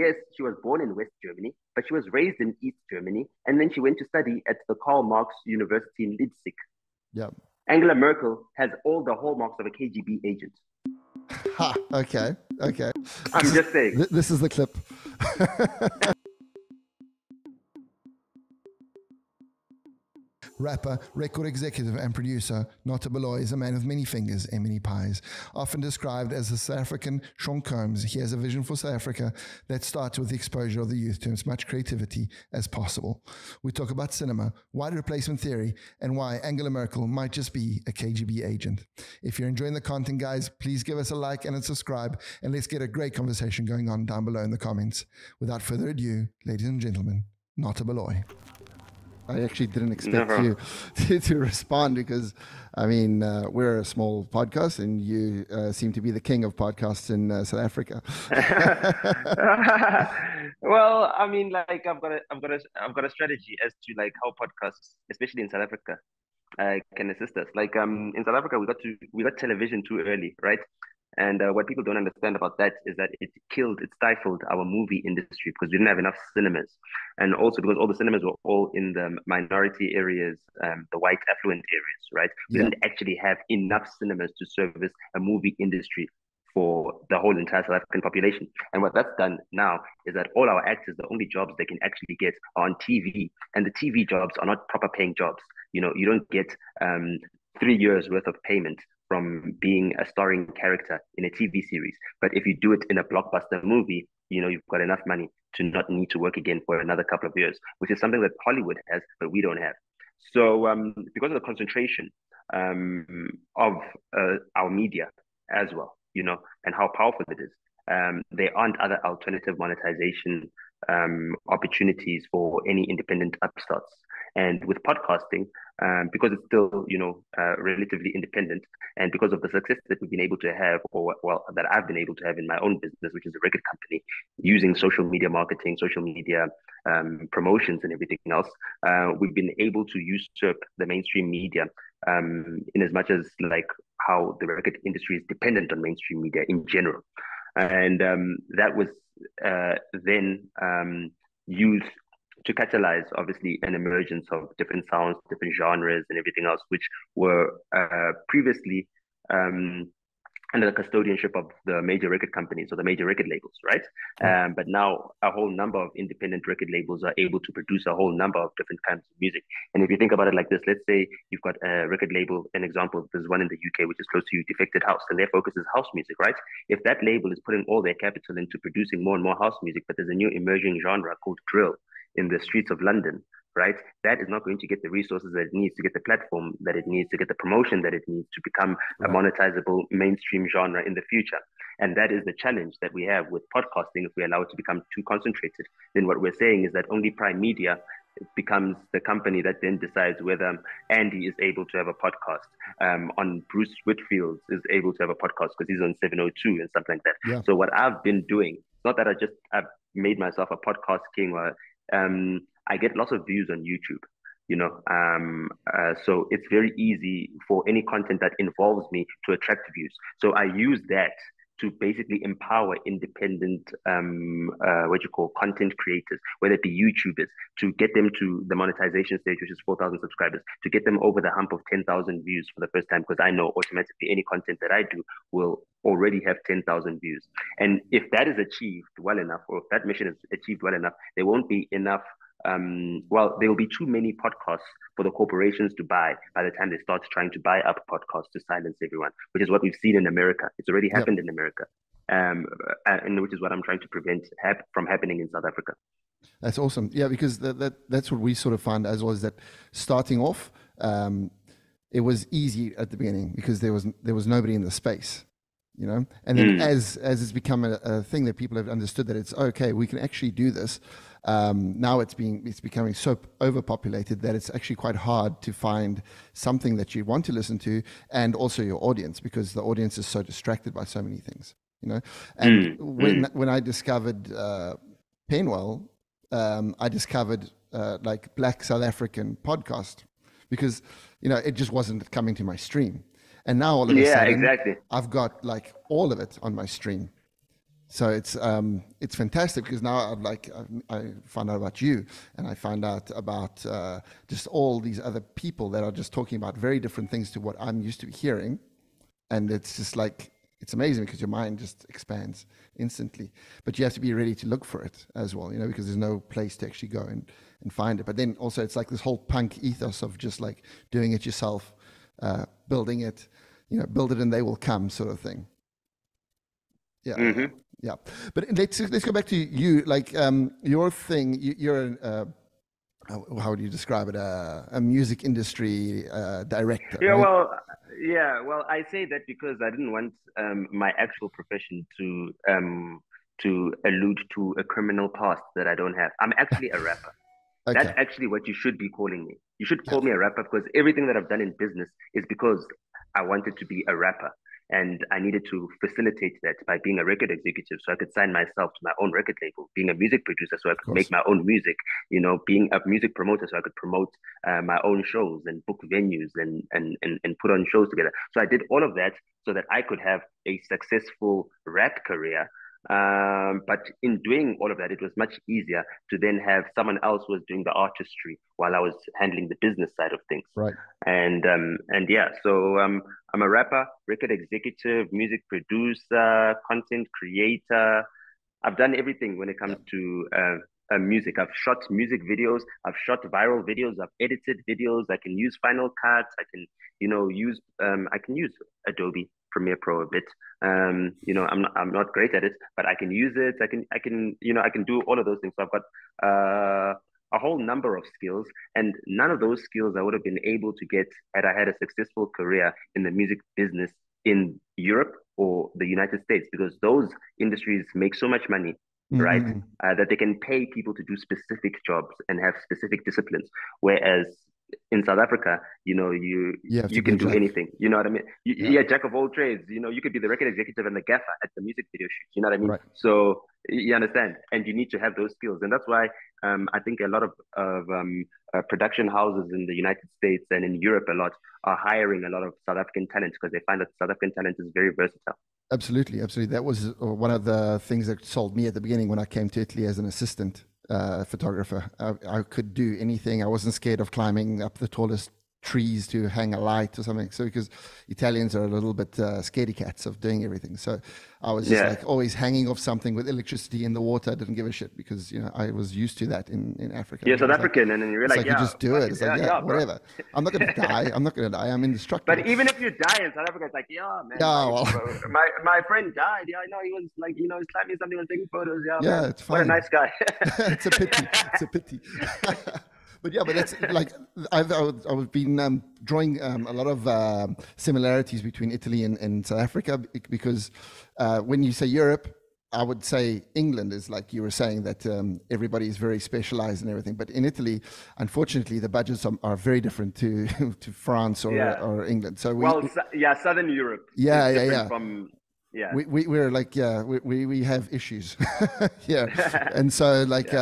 Yes, she was born in West Germany, but she was raised in East Germany, and then she went to study at the Karl Marx University in Leipzig. Yeah. Angela Merkel has all the hallmarks of a KGB agent. Ha, okay, okay. I'm just saying. This is the clip. Rapper, record executive and producer, Nota Baloyi is a man with many fingers and many pies. Often described as the South African Sean Combs, he has a vision for South Africa that starts with the exposure of the youth to as much creativity as possible. We talk about cinema, why replacement theory, and why Angela Merkel might just be a KGB agent. If you're enjoying the content, guys, please give us a like and a subscribe, and let's get a great conversation going on down below in the comments. Without further ado, ladies and gentlemen, Nota Baloyi. I actually didn't expect you to respond because, I mean, we're a small podcast and you seem to be the king of podcasts in South Africa. Well, I mean, like I've got a strategy as to like how podcasts, especially in South Africa, can assist us. Like in South Africa, we got television too early, right? And what people don't understand about that is that it stifled our movie industry because we didn't have enough cinemas. And also because all the cinemas were all in the minority areas, the white affluent areas, right? We didn't actually have enough cinemas to service a movie industry for the whole entire South African population. And what that's done now is that all our actors, the only jobs they can actually get are on TV. And the TV jobs are not proper paying jobs. You know, you don't get 3 years worth of payment from being a starring character in a TV series. But if you do it in a blockbuster movie, you know, you've got enough money to not need to work again for another couple of years, which is something that Hollywood has, but we don't have. So because of the concentration of our media as well, you know, and how powerful it is, there aren't other alternative monetization opportunities for any independent upstarts. And with podcasting, because it's still, you know, relatively independent, and because of the success that we've been able to have, or well, that I've been able to have in my own business, which is a record company, using social media marketing, social media promotions and everything else, we've been able to usurp the mainstream media in as much as like how the record industry is dependent on mainstream media in general. And that was then used to catalyze, obviously, an emergence of different sounds, different genres, and everything else, which were previously under the custodianship of the major record companies or the major record labels, right? But now a whole number of independent record labels are able to produce a whole number of different kinds of music. And if you think about it like this, let's say you've got a record label, an example, there's one in the UK, which is close to you, Defected House, and their focus is house music, right? If that label is putting all their capital into producing more and more house music, but there's a new emerging genre called drill in the streets of London, right? That is not going to get the resources that it needs to get the platform that it needs to get the promotion that it needs to become a monetizable mainstream genre in the future. And that is the challenge that we have with podcasting. If we allow it to become too concentrated, then what we're saying is that only Prime Media becomes the company that then decides whether Andy is able to have a podcast, on Bruce Whitfield is able to have a podcast because he's on 702 and stuff like that. Yeah. So what I've been doing, not that I've made myself a podcast king or I get lots of views on YouTube, you know, so it's very easy for any content that involves me to attract views. So I use that to basically empower independent, content creators, whether it be YouTubers, to get them to the monetization stage, which is 4,000 subscribers, to get them over the hump of 10,000 views for the first time, because I know automatically any content that I do will already have 10,000 views. And if that is achieved well enough, or if that mission is achieved well enough, there won't be enough, there will be too many podcasts for the corporations to buy by the time they start trying to buy up podcasts to silence everyone, which is what we've seen in America. It's already happened in America, and which is what I'm trying to prevent from happening in South Africa. That's awesome. Yeah, because that's what we sort of find as well, is that starting off, it was easy at the beginning because there was nobody in the space. You know, and then as it's become a thing that people have understood that it's okay, we can actually do this. Now it's becoming so overpopulated that it's actually quite hard to find something that you want to listen to, and also your audience, because the audience is so distracted by so many things. You know, and when I discovered Penwell, I discovered like Black South African podcast, because you know it just wasn't coming to my stream. And now all of a sudden, I've got like all of it on my stream. So it's fantastic, because now I find out about you, and I find out about just all these other people that are just talking about very different things to what I'm used to hearing, and it's just like, it's amazing, because your mind just expands instantly. But you have to be ready to look for it as well, you know, because there's no place to actually go and find it. But then also it's like this whole punk ethos of just like doing it yourself, building it, you know, build it and they will come sort of thing. Yeah. Mm-hmm. Yeah. But let's go back to you, like your thing, you're how would you describe it, a music industry director? Yeah, right? Well, I say that because I didn't want my actual profession to allude to a criminal past that I don't have. I'm actually a rapper. Okay. That's actually what you should be calling me. You should call me a rapper, because everything that I've done in business is because I wanted to be a rapper. And I needed to facilitate that by being a record executive, so I could sign myself to my own record label, being a music producer, so I could make my own music, you know, being a music promoter, so I could promote my own shows and book venues and put on shows together. So I did all of that so that I could have a successful rap career. But in doing all of that, it was much easier to then have someone else was doing the artistry while I was handling the business side of things. Right. And yeah, so I'm a rapper, record executive, music producer, content creator. I've done everything when it comes to music. I've shot music videos. I've shot viral videos. I've edited videos. I can use Final Cut. I can, you know, use I can use Adobe Premiere Pro a bit. You know, I'm not great at it, but I can use it. I can you know, I can do all of those things. So I've got a whole number of skills, and none of those skills I would have been able to get had I had a successful career in the music business in Europe or the United States, because those industries make so much money, right? That they can pay people to do specific jobs and have specific disciplines, whereas in South Africa, you know, you can do anything. You know what I mean? Yeah, jack of all trades. You know, you could be the record executive and the gaffer at the music video shoot. You know what I mean? Right. So you understand, and you need to have those skills, and that's why I think a lot of production houses in the United States and in Europe a lot are hiring a lot of South African talent, because they find that South African talent is very versatile. Absolutely, absolutely. That was one of the things that sold me at the beginning when I came to Italy as an assistant. Photographer. I could do anything. I wasn't scared of climbing up the tallest trees to hang a light or something. So because Italians are a little bit scaredy cats of doing everything. So I was just like always hanging off something with electricity in the water. I didn't give a shit, because you know I was used to that in Africa. You're South African, and then you're like you just do it. It's like whatever. I'm not gonna die. I'm not gonna die. I'm indestructible. But even if you die in South Africa, it's like man. Yeah, well, my friend died. Yeah, I know he was like you know he's climbing something, was taking photos. Yeah, man, it's fine. What a nice guy. It's a pity. It's a pity. But yeah, but that's like I've been drawing a lot of similarities between Italy and South Africa, because when you say Europe, I would say England is like you were saying that everybody is very specialized and everything. But in Italy, unfortunately, the budgets are very different to to France or England. So Southern Europe. We're like we have issues and so like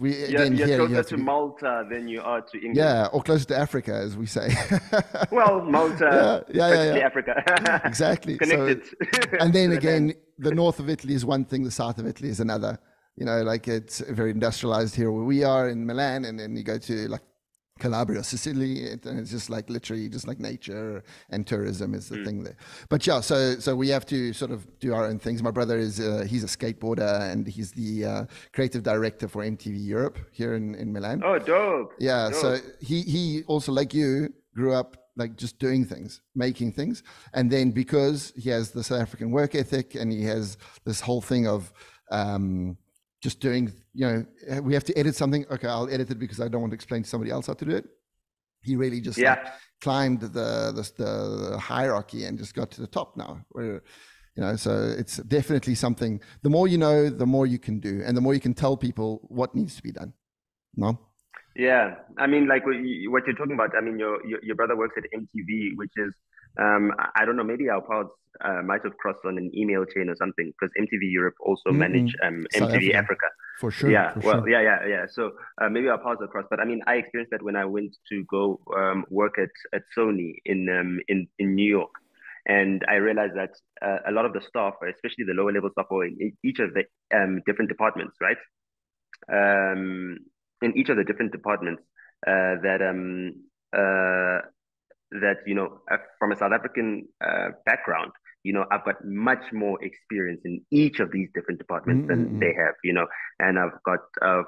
we again you're closer to Malta than you are to England or closer to Africa, as we say. Well, Malta Africa. Exactly. Connected. So, and then again the north of Italy is one thing, the south of Italy is another, you know, like it's very industrialized here where we are in Milan, and then you go to like Calabria, Sicily, and it's just like literally just like nature and tourism is the thing there. But yeah, so we have to sort of do our own things. My brother is he's a skateboarder, and he's the creative director for MTV Europe here in Milan. Oh, dope. Yeah, dope. So he also, like you, grew up like just doing things, making things, and then because he has the South African work ethic and he has this whole thing of just doing, you know, we have to edit something. Okay, I'll edit it because I don't want to explain to somebody else how to do it. He really just like climbed the hierarchy and just got to the top now. Where, you know, so it's definitely something. The more you know, the more you can do, and the more you can tell people what needs to be done. No. Yeah, I mean, like what you're talking about. I mean, your brother works at MTV, which is I don't know. Maybe our paths might have crossed on an email chain or something, because MTV Europe also manage MTV Africa. For sure. Yeah. For sure. So maybe our paths are crossed. But I mean, I experienced that when I went to go work at Sony in New York, And I realized that a lot of the staff, especially the lower level staff, or in each of the different departments, right? In each of the different departments that, you know, from a South African background, you know, I've got much more experience in each of these different departments than they have, you know, and I've got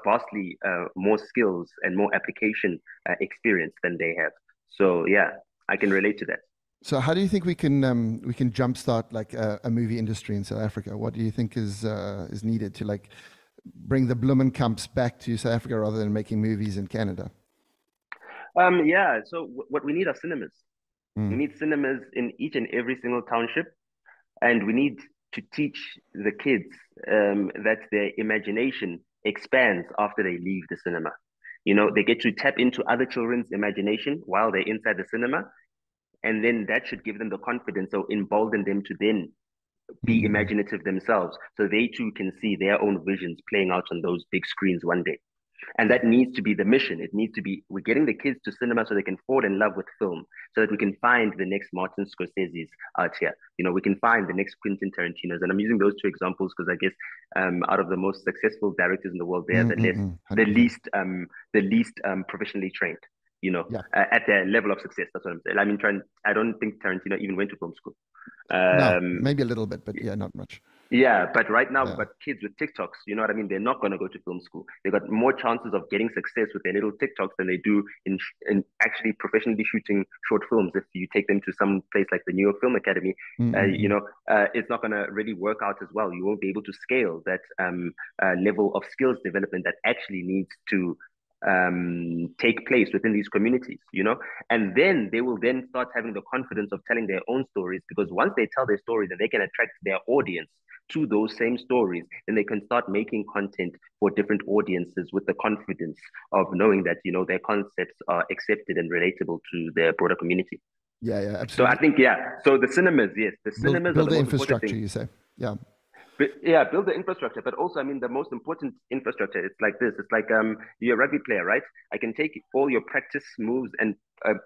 vastly more skills and more application experience than they have. So, yeah, I can relate to that. So how do you think we can jumpstart like a movie industry in South Africa? What do you think is needed to like bring the Bloomenkamps back to South Africa rather than making movies in Canada? Yeah, so what we need are cinemas. We need cinemas in each and every single township. And we need to teach the kids that their imagination expands after they leave the cinema. You know, they get to tap into other children's imagination while they're inside the cinema. And then that should give them the confidence or embolden them to then be imaginative themselves. So they too can see their own visions playing out on those big screens one day. And that needs to be the mission. It needs to be, we're getting the kids to cinema so they can fall in love with film, so that we can find the next Martin Scorsese's out here. You know, we can find the next Quentin Tarantino's. And I'm using those two examples because I guess out of the most successful directors in the world, they're the least professionally trained, you know, at their level of success. That's what I'm saying. I mean, I don't think Tarantino even went to film school. No, maybe a little bit, but yeah, not much. Yeah, but right now we've got kids with TikToks, you know what I mean? They're not going to go to film school. They've got more chances of getting success with their little TikToks than they do in actually professionally shooting short films. If you take them to some place like the New York Film Academy, you know, it's not going to really work out as well. You won't be able to scale that level of skills development that actually needs to take place within these communities, you know, and then they will then start having the confidence of telling their own stories, because once they tell their stories and they can attract their audience to those same stories, then they can start making content for different audiences with the confidence of knowing that, you know, their concepts are accepted and relatable to their broader community. Yeah, yeah, absolutely. So I think, yeah, so the cinemas, yes, the cinemas build are the infrastructure, you say, yeah. But yeah, build the infrastructure, but also, I mean, the most important infrastructure, it's like this. It's like you're a rugby player, right? I can take all your practice moves and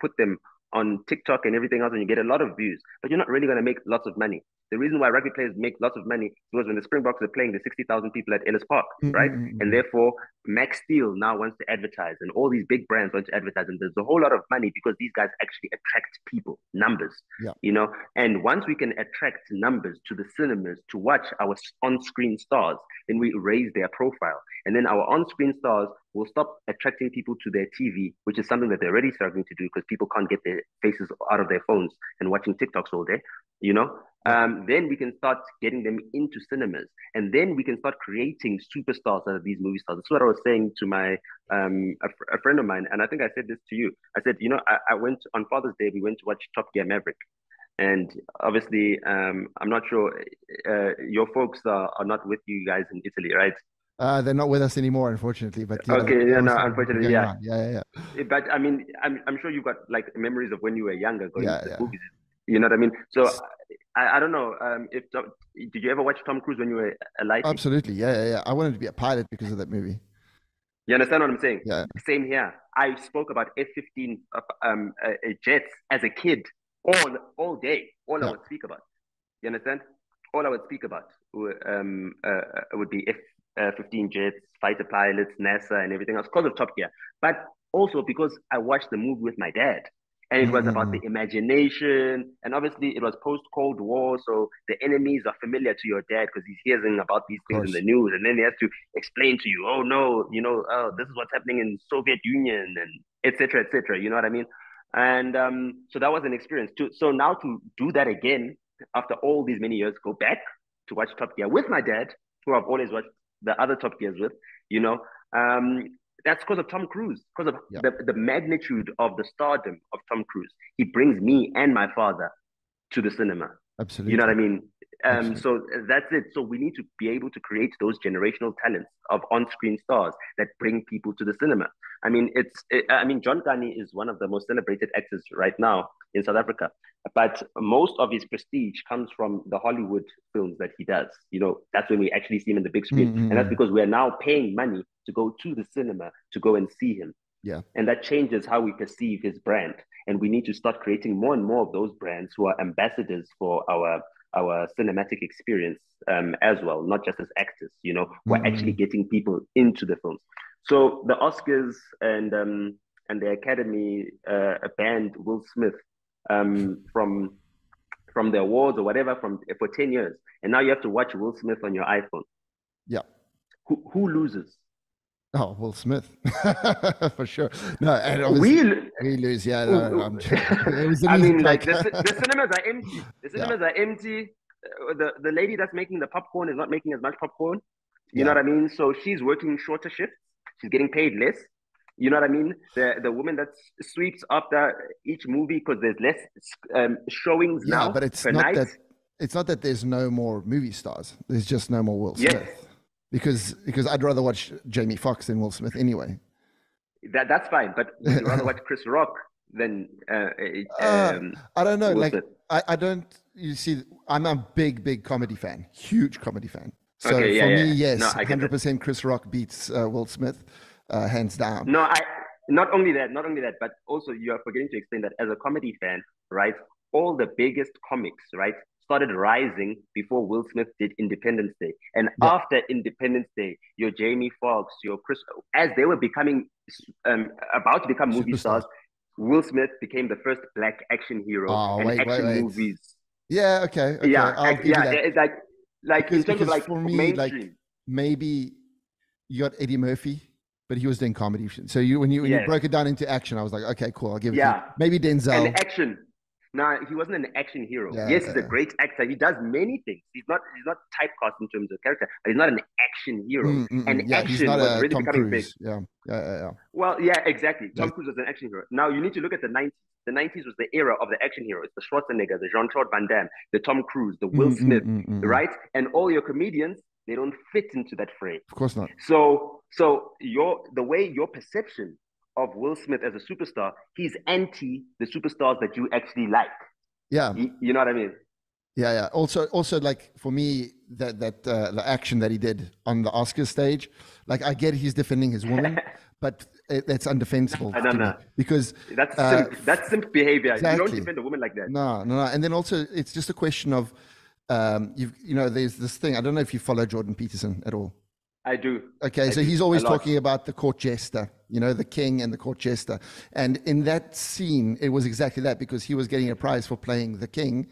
put them on TikTok and everything else, and you get a lot of views, but you're not really going to make lots of money. The reason why rugby players make lots of money is because when the Springboks are playing, there's 60,000 people at Ellis Park, right? And therefore, Max Steel now wants to advertise, and all these big brands want to advertise, and there's a whole lot of money because these guys actually attract people, numbers, you know? And once we can attract numbers to the cinemas to watch our on-screen stars, then we raise their profile. And then our on-screen stars will stop attracting people to their TV, which is something that they're already struggling to do because people can't get their faces out of their phones and watching TikToks all day, you know? Then we can start getting them into cinemas, and then we can start creating superstars out of these movie stars. That's what I was saying to my a friend of mine, and I think I said this to you. I said, you know, I went on Father's Day. We went to watch Top Gear Maverick, and obviously, I'm not sure your folks are not with you guys in Italy, right? They're not with us anymore, unfortunately. But yeah, okay, yeah, no, unfortunately, yeah. Yeah. But I mean, I'm sure you've got like memories of when you were younger going to the movies. You know what I mean? So I don't know. Did you ever watch Tom Cruise when you were a light? Absolutely. Yeah. I wanted to be a pilot because of that movie. You understand what I'm saying? Yeah. Same here. I spoke about F-15 jets as a kid all day. All I would speak about. You understand? All I would speak about would be F-15 jets, fighter pilots, NASA, and everything else because of Top Gear. But also because I watched the movie with my dad. And it was about the imagination. And obviously, it was post-Cold War. So the enemies are familiar to your dad because he's hearing about these things in the news. And then he has to explain to you, oh, no, you know, this is what's happening in Soviet Union and et cetera, you know what I mean? And so that was an experience too. So now to do that again, after all these many years, go back to watch Top Gear with my dad, who I've always watched the other Top Gears with, you know, that's because of Tom Cruise, because of the magnitude of the stardom of Tom Cruise. He brings me and my father to the cinema. Absolutely. You know what I mean? So that's it. So we need to be able to create those generational talents of on-screen stars that bring people to the cinema. I mean, John Ghani is one of the most celebrated actors right now in South Africa, but most of his prestige comes from the Hollywood films that he does. You know, that's when we actually see him in the big screen. And that's because we are now paying money to go to the cinema to go and see him. Yeah. And that changes how we perceive his brand. And we need to start creating more and more of those brands who are ambassadors for our cinematic experience as well, not just as actors, you know, we're actually getting people into the films. So the Oscars and the Academy banned Will Smith from the awards or whatever for 10 years. And now you have to watch Will Smith on your iPhone. Yeah. Who loses? Oh, Will Smith, for sure. No, and obviously we lose. Yeah, no, I'm just, I mean, like the cinemas are empty. The cinemas are empty. The lady that's making the popcorn is not making as much popcorn. You know what I mean? So she's working shorter shifts. She's getting paid less. You know what I mean? The woman that sweeps after each movie because there's less showings now. Yeah, but it's not that. It's not that there's no more movie stars. There's just no more Will Smith. Yes. Because I'd rather watch Jamie Foxx than Will Smith anyway. That's fine, but would you rather watch Chris Rock than I don't know. Like I don't. You see, I'm a big comedy fan, huge comedy fan. So okay, for me, yes, 100% Chris Rock beats Will Smith, hands down. No, not only that, but also you are forgetting to explain that as a comedy fan, right? All the biggest comics, right? Started rising before Will Smith did Independence Day, and after Independence Day, your Jamie Foxx, your Chris, as they were becoming about to become movie stars, Will Smith became the first black action hero in action movies. Yeah, okay, okay. Yeah, it's like because, in terms of like for me, mainstream. Like maybe you got Eddie Murphy, but he was doing comedy. So when you broke it down into action, I was like, okay, cool, I'll give it. Yeah, to you. Maybe Denzel. And action. Now, he wasn't an action hero. Yeah, yes, he's a great actor. He does many things. He's not typecast in terms of character, but he's not an action hero. Action was really becoming big. Yeah. Well, yeah, exactly. Tom Cruise was an action hero. Now, you need to look at the 90s. The 90s was the era of the action heroes, the Schwarzenegger, the Jean-Claude Van Damme, the Tom Cruise, the Will Smith, right? And all your comedians, they don't fit into that frame. Of course not. So the way your perception of Will Smith as a superstar, he's anti the superstars that you actually like. Yeah, you know what I mean. Yeah. Also, like for me, that the action that he did on the Oscar stage, like I get he's defending his woman, but that's undefensible. I don't know because that's simp behavior. Exactly. You don't defend a woman like that. No. And then also, it's just a question of, there's this thing. I don't know if you follow Jordan Peterson at all. I do. Okay, he's always talking about the court jester, you know, the king and the court jester. And in that scene, it was exactly that because he was getting a prize for playing the king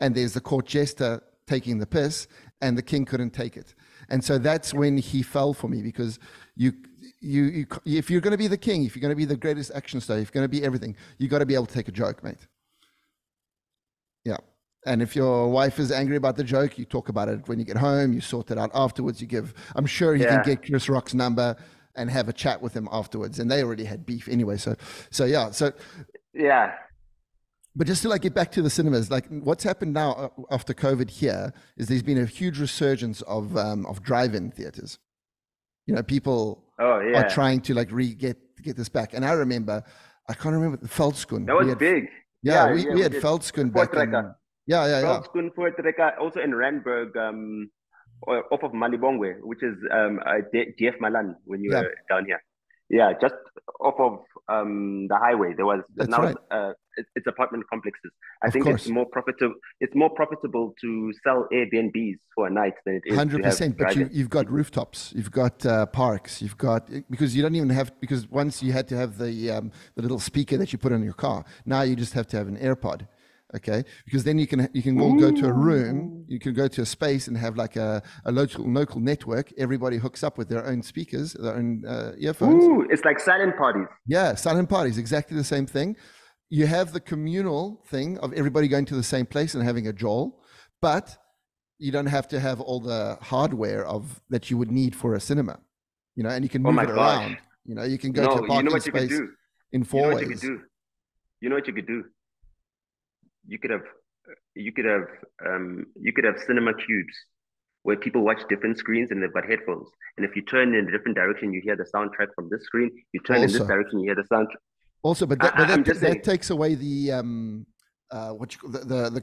and there's the court jester taking the piss and the king couldn't take it. And so that's when he fell for me because you if you're going to be the king, if you're going to be the greatest action star, if you're going to be everything, you got to be able to take a joke, mate. Yeah. And if your wife is angry about the joke, you talk about it when you get home, you sort it out afterwards, I'm sure you can get Chris Rock's number and have a chat with him afterwards. And they already had beef anyway. So. But just to like get back to the cinemas, like what's happened now after COVID here is there's been a huge resurgence of drive-in theaters. You know, people are trying to like get this back. And I can't remember the Feldskund. That was big. Yeah, we had Feldskund back in... Yeah. Also in Randburg, off of Malibongwe, which is DF Malan when you were down here. Yeah, just off of the highway. There was it's apartment complexes. I think it's more profitable. It's more profitable to sell Airbnbs for a night than it is. 100%. But you've got rooftops. You've got parks. You've got because once you had to have the little speaker that you put on your car. Now you just have to have an AirPod. Okay, because then you can all go to a room, you can go to a space and have like a local network. Everybody hooks up with their own speakers, their own earphones. Ooh, it's like silent parties. Yeah, silent parties, exactly the same thing. You have the communal thing of everybody going to the same place and having a jol, but you don't have to have all the hardware that you would need for a cinema. You know, and you can move it around. You know, you can go to a parking space in Fourways. You know what you could do? You could have cinema cubes where people watch different screens and they've got headphones. And if you turn in a different direction, you hear the soundtrack from this screen. You turn in this direction, you hear the soundtrack. Also, but that takes away the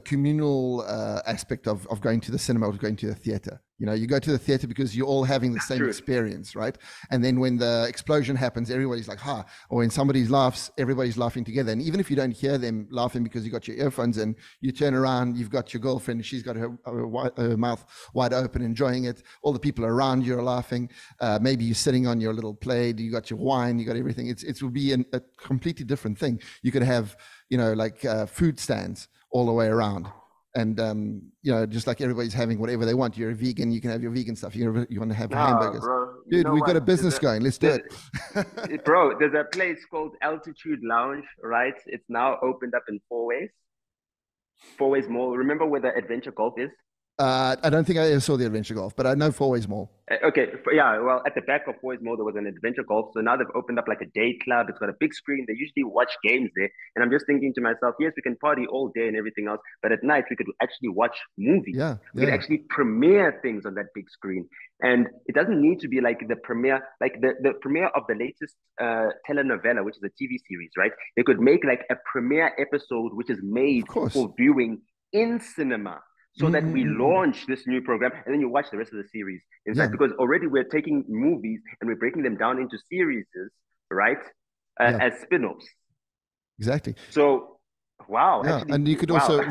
communal aspect of going to the cinema or going to the theater. You know, you go to the theater because you're all having the same experience, right? And then when the explosion happens, everybody's like, ha, or when somebody laughs, everybody's laughing together. And even if you don't hear them laughing because you got your earphones and you turn around, you've got your girlfriend, and she's got her mouth wide open, enjoying it. All the people around you are laughing. Maybe you're sitting on your little plate, you got your wine, you got everything. It would be a completely different thing. You could have, you know, like food stands all the way around. And, you know, just like everybody's having whatever they want. You're a vegan, you can have your vegan stuff. You want to have hamburgers. Bro, dude, we've got a business going. Let's do it. Bro, there's a place called Altitude Lounge, right? It's now opened up in Fourways Mall. Remember where the Adventure Golf is? I don't think I ever saw the Adventure Golf, but I know Fourways Mall. Okay, yeah, well, at the back of Fourways Mall, there was an Adventure Golf. So now they've opened up like a day club. It's got a big screen. They usually watch games there. And I'm just thinking to myself, yes, we can party all day and everything else, but at night we could actually watch movies. Yeah, we could actually premiere things on that big screen. And it doesn't need to be like the premiere, like the premiere of the latest telenovela, which is a TV series, right? They could make like a premiere episode, which is made for viewing in cinema. So that we launch this new program and then you watch the rest of the series. In fact, because already we're taking movies and we're breaking them down into series, right? As spin-offs. Exactly. So, wow. Yeah. Actually, and you could also,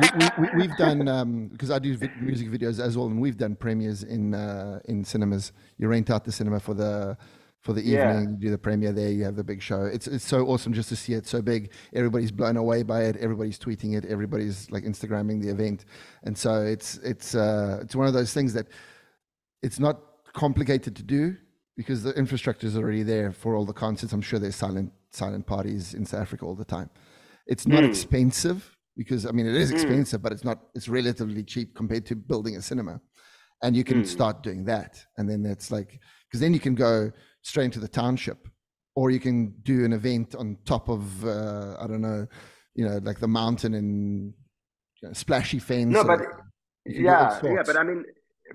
we've done, because I do music videos as well, and we've done premieres in cinemas. You rent out the cinema for the evening, you do the premiere there, you have the big show. It's so awesome just to see it so big. Everybody's blown away by it. Everybody's tweeting it. Everybody's like Instagramming the event. And so it's one of those things that it's not complicated to do because the infrastructure is already there for all the concerts. I'm sure there's silent parties in South Africa all the time. It's not expensive because, I mean, it is expensive, but it's relatively cheap compared to building a cinema. And you can start doing that. And then that's like, because then you can go straight into the township, or you can do an event on top of I don't know, you know, like the mountain and, you know, splashy fence. No, but yeah, but I mean,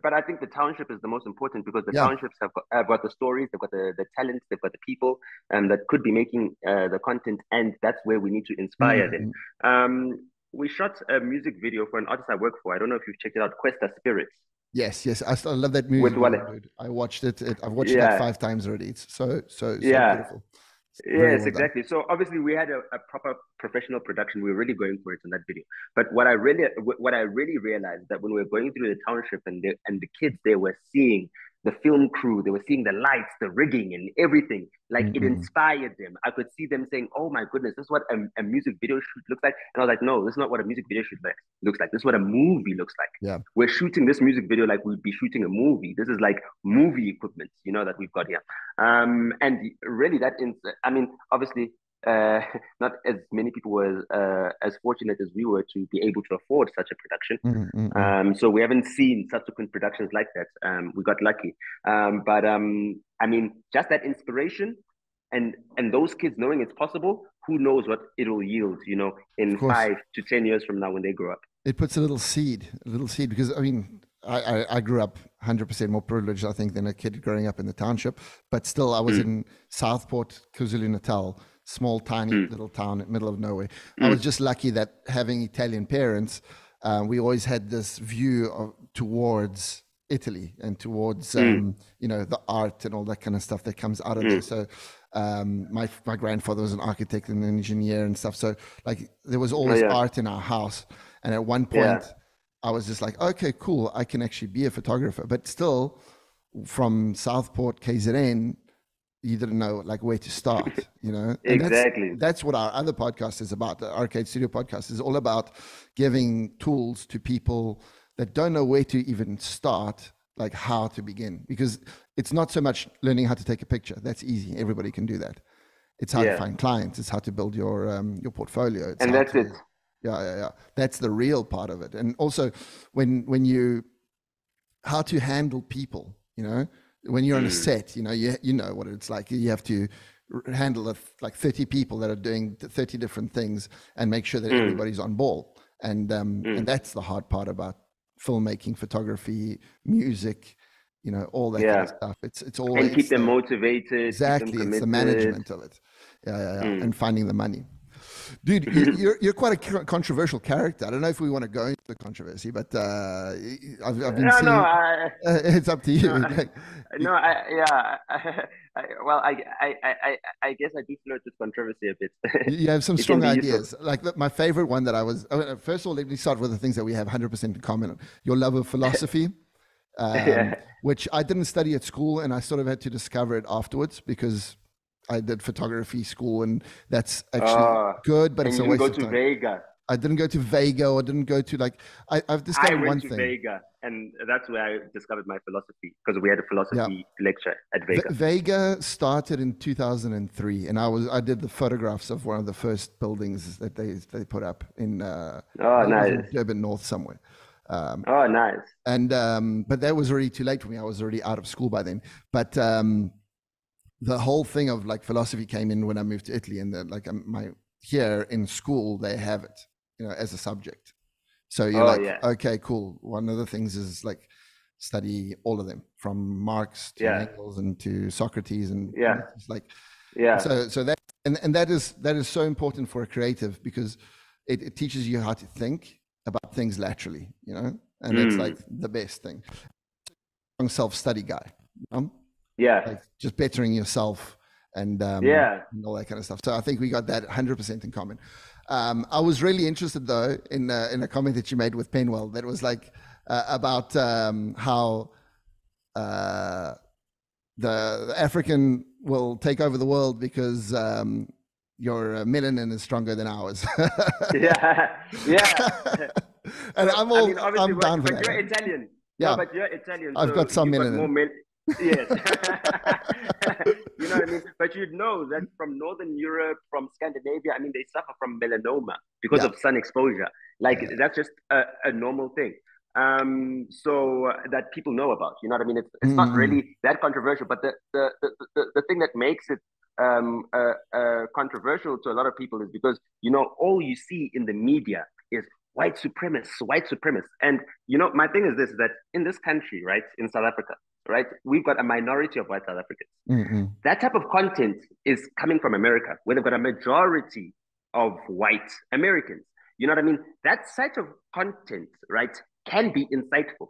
but I think the township is the most important because the townships have got the stories, they've got the talents, they've got the people that could be making the content, and that's where we need to inspire them. We shot a music video for an artist I work for. I don't know if you've checked it out, Questa Spirits. Yes. I love that movie. I watched it. I've watched it 5 times already. It's so beautiful. Yes, well exactly. Done. So obviously we had a proper professional production. We were really going for it in that video. But what I really realized that when we were going through the township and the kids, they were seeing the film crew, they were seeing the lights, the rigging and everything. Like it inspired them. I could see them saying, oh my goodness, this is what a music video shoot looks like. And I was like, no, this is not what a music video shoot looks like. This is what a movie looks like. Yeah. We're shooting this music video like we'd be shooting a movie. This is like movie equipment, you know, that we've got here. And really that, I mean, obviously, not as many people were as fortunate as we were to be able to afford such a production. So we haven't seen subsequent productions like that. We got lucky. I mean, just that inspiration and those kids knowing it's possible, who knows what it'll yield, you know, in 5 to 10 years from now when they grow up. It puts a little seed because, I mean, I grew up 100% more privileged, I think, than a kid growing up in the township. But still, I was in Southport, KwaZulu-Natal. Small, tiny little town in the middle of nowhere. I was just lucky that having Italian parents, we always had this view towards Italy and towards, you know, the art and all that kind of stuff that comes out of there. So my grandfather was an architect and an engineer and stuff. So like there was always art in our house. And at one point I was just like, okay, cool. I can actually be a photographer, but still from Southport, KZN, you didn't know like where to start, you know? And exactly. That's what our other podcast is about. The Arcade Studio podcast is all about giving tools to people that don't know where to even start, like how to begin, because it's not so much learning how to take a picture. That's easy. Everybody can do that. It's how to find clients. It's how to build your portfolio. It's and that's it. Yeah. That's the real part of it. And also when you, how to handle people, you know, when you're on a set, you know what it's like. You have to handle like 30 people that are doing 30 different things and make sure that everybody's on ball. And and that's the hard part about filmmaking, photography, music, you know, all that kind of stuff. It's all and keep them motivated. Exactly, it's the management of it, and finding the money. Dude, you're quite a controversial character. I don't know if we want to go into the controversy, but I've been no, seeing... No, it's up to you. I guess I do float with controversy a bit. You have some strong ideas. Useful. Like my favorite one that I was... First of all, let me start with the things that we have 100% in common on. Your love of philosophy. Which I didn't study at school, and I sort of had to discover it afterwards because I did photography school, and that's actually good, but it's a waste of time. You didn't go to Vega. I didn't go to Vega, or didn't go to like I've discovered one thing. I went to Vega, and that's where I discovered my philosophy, because we had a philosophy lecture at Vega. Vega started in 2003, and I did the photographs of one of the first buildings that they put up in Durban North somewhere. And but that was already too late for me. I was already out of school by then. But the whole thing of like philosophy came in when I moved to Italy, and here in school they have it, you know, as a subject. So you're okay, cool. One of the things is like study all of them, from Marx to Engels and to Socrates, and So that and that is so important for a creative, because it teaches you how to think about things laterally, you know, and it's like the best thing. I'm a self-study guy, you know? Like just bettering yourself and all that kind of stuff. So I think we got that 100% in common. I was really interested though in a comment that you made with Penwell that was like about how the African will take over the world because your melanin is stronger than ours. And I'm down for that. But you're Italian. But you're Italian. I've got some melanin. Yes. You know what I mean? But you'd know that from Northern Europe, from Scandinavia, I mean, they suffer from melanoma because of sun exposure. Like that's just a normal thing. So that people know about, you know what I mean? It's not really that controversial, but the thing that makes it controversial to a lot of people is because, you know, all you see in the media is white supremacists. And, you know, my thing is this, that in this country, right, in South Africa, right, we've got a minority of white South Africans. That type of content is coming from America, where they've got a majority of white Americans. You know what I mean? That sort of content, right, can be insightful.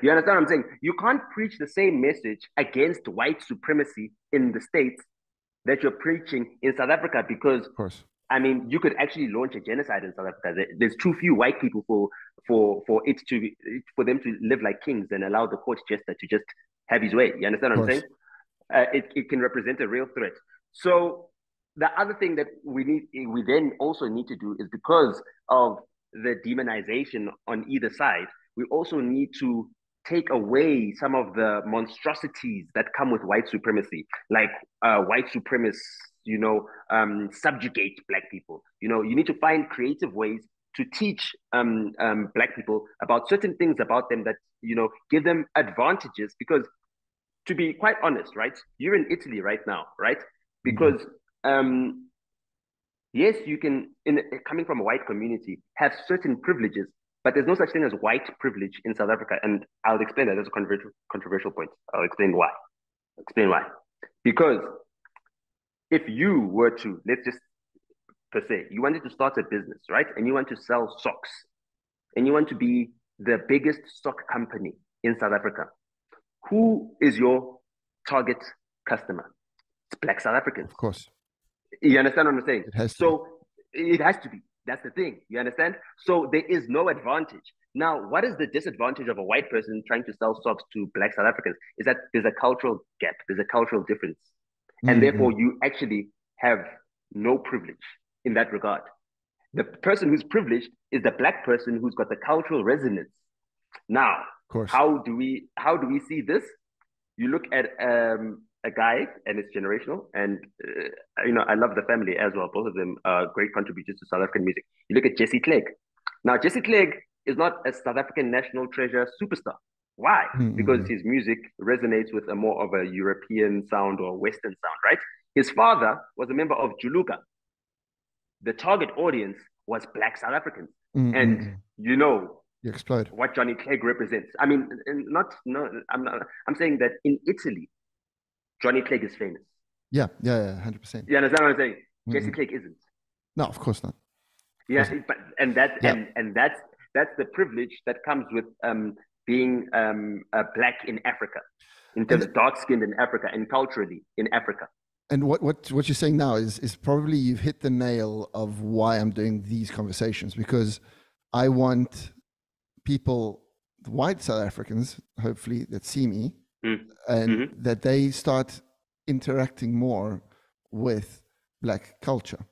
You understand what I'm saying? You can't preach the same message against white supremacy in the States that you're preaching in South Africa, because, of course, I mean, you could actually launch a genocide in South Africa. There's too few white people for them to live like kings and allow the court jester to just have his way. You understand what I'm saying? It can represent a real threat. So the other thing that we then also need to do is, because of the demonization on either side, we also need to take away some of the monstrosities that come with white supremacy, like white supremacists, you know, subjugate Black people. You know, you need to find creative ways to teach Black people about certain things about them that, you know, give them advantages. Because to be quite honest, right, you're in Italy right now, right? Because yes, you can, coming from a white community, have certain privileges, but there's no such thing as white privilege in South Africa. And I'll explain that. That's a controversial point. I'll explain why. Because if you were to, let's just per se, you wanted to start a business, right? And you want to sell socks. And you want to be the biggest sock company in South Africa. Who is your target customer? It's Black South Africans. Of course. You understand what I'm saying? It has to be. That's the thing. You understand? So there is no advantage. Now, what is the disadvantage of a white person trying to sell socks to Black South Africans? Is that there's a cultural gap. There's a cultural difference. And therefore, you actually have no privilege in that regard. The person who's privileged is the Black person who's got the cultural resonance. Now, how do we see this? You look at a guy, and it's generational, and you know, I love the family as well. Both of them are great contributors to South African music. You look at Jesse Clegg. Now, Jesse Clegg is not a South African national treasure superstar. Why? Because his music resonates with a more of a European sound or Western sound, right? His father was a member of Juluka. The target audience was Black South Africans, and you know, you explode what Johnny Clegg represents. I mean, I'm saying that in Italy, Johnny Clegg is famous. 100%. You understand what I'm saying? Jesse Clegg isn't. No, of course not. Yes, yeah, and that and that's the privilege that comes with being black in Africa, in terms of dark skinned in Africa and culturally in Africa. And what you're saying now is probably you've hit the nail of why I'm doing these conversations, because I want people, the white South Africans, hopefully, that see me and that they start interacting more with black culture,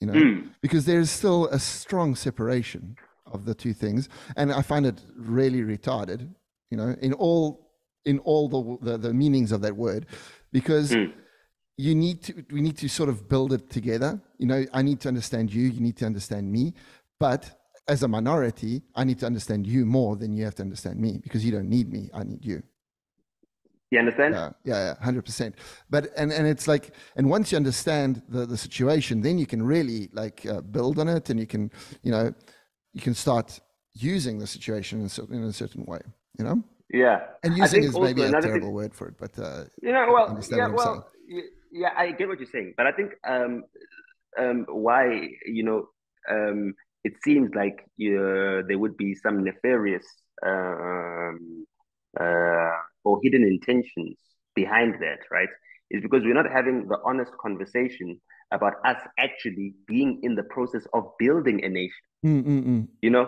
you know, because there's still a strong separation of the two things. And I find it really retarded, you know, in all the meanings of that word, because we need to sort of build it together. You know, I need to understand you, you need to understand me, but as a minority, I need to understand you more than you have to understand me, because you don't need me, I need you. You understand? Yeah, 100%. But, and it's like, and once you understand the situation, then you can really like build on it, and you can, you know, you can start using the situation in a certain way, you know? Yeah. And using is maybe a terrible word for it, but you know, well, I get what you're saying, but I think why, you know, it seems like there would be some nefarious or hidden intentions behind that, right? Is because we're not having the honest conversation about us actually being in the process of building a nation. You know,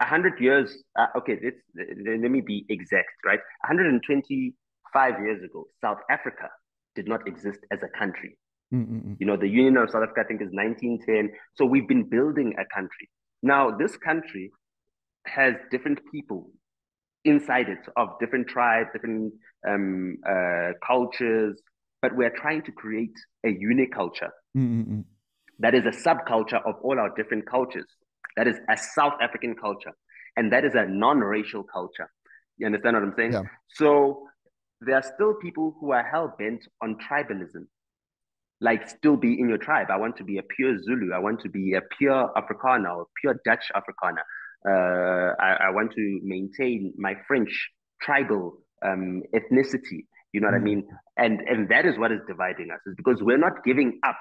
100 years. Okay, let me be exact, right? 125 years ago, South Africa did not exist as a country. You know, the Union of South Africa, I think, is 1910. So we've been building a country. Now, this country has different people inside it, of different tribes, different cultures, but we're trying to create a uniculture that is a subculture of all our different cultures. That is a South African culture, and that is a non-racial culture. You understand what I'm saying? Yeah. So there are still people who are hell-bent on tribalism. Like, still be in your tribe. I want to be a pure Zulu. I want to be a pure Afrikaner or pure Dutch Afrikaner. I want to maintain my French tribal ethnicity. You know what I mean? And that is what is dividing us, is because we're not giving up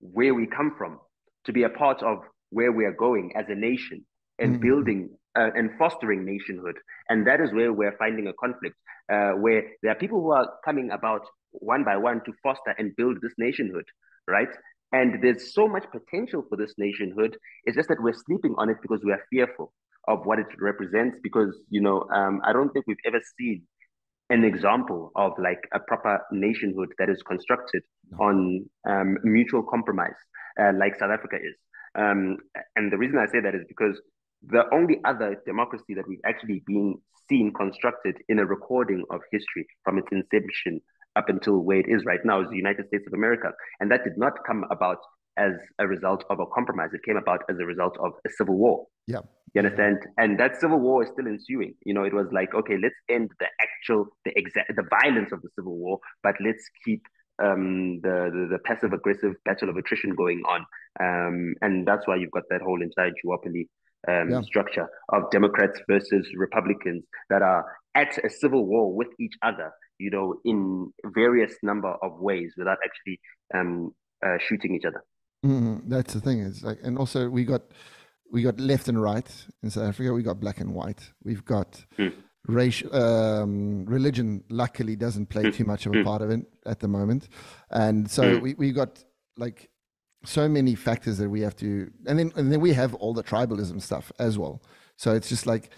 where we come from to be a part of where we are going as a nation and building and fostering nationhood. And that is where we're finding a conflict, where there are people who are coming about one by one to foster and build this nationhood, right? And there's so much potential for this nationhood. It's just that we're sleeping on it because we are fearful of what it represents, because, you know, I don't think we've ever seen an example of like a proper nationhood that is constructed on mutual compromise like South Africa is. And the reason I say that is because the only other democracy that we've actually been seen constructed in a recording of history from its inception up until where it is right now is the United States of America. And that did not come about as a result of a compromise. It came about as a result of a civil war. Yeah. You understand? And that civil war is still ensuing. You know, it was like, okay, let's end the violence of the civil war, but let's keep the passive aggressive battle of attrition going on. And that's why you've got that whole entire duopoly structure of Democrats versus Republicans that are at a civil war with each other, you know, in various number of ways without actually shooting each other. That's the thing. It's like, and also we got left and right in South Africa. We got black and white. We've got race, religion. Luckily, doesn't play too much of a part of it at the moment. And so we got like so many factors that we have to, and then we have all the tribalism stuff as well. So it's just like,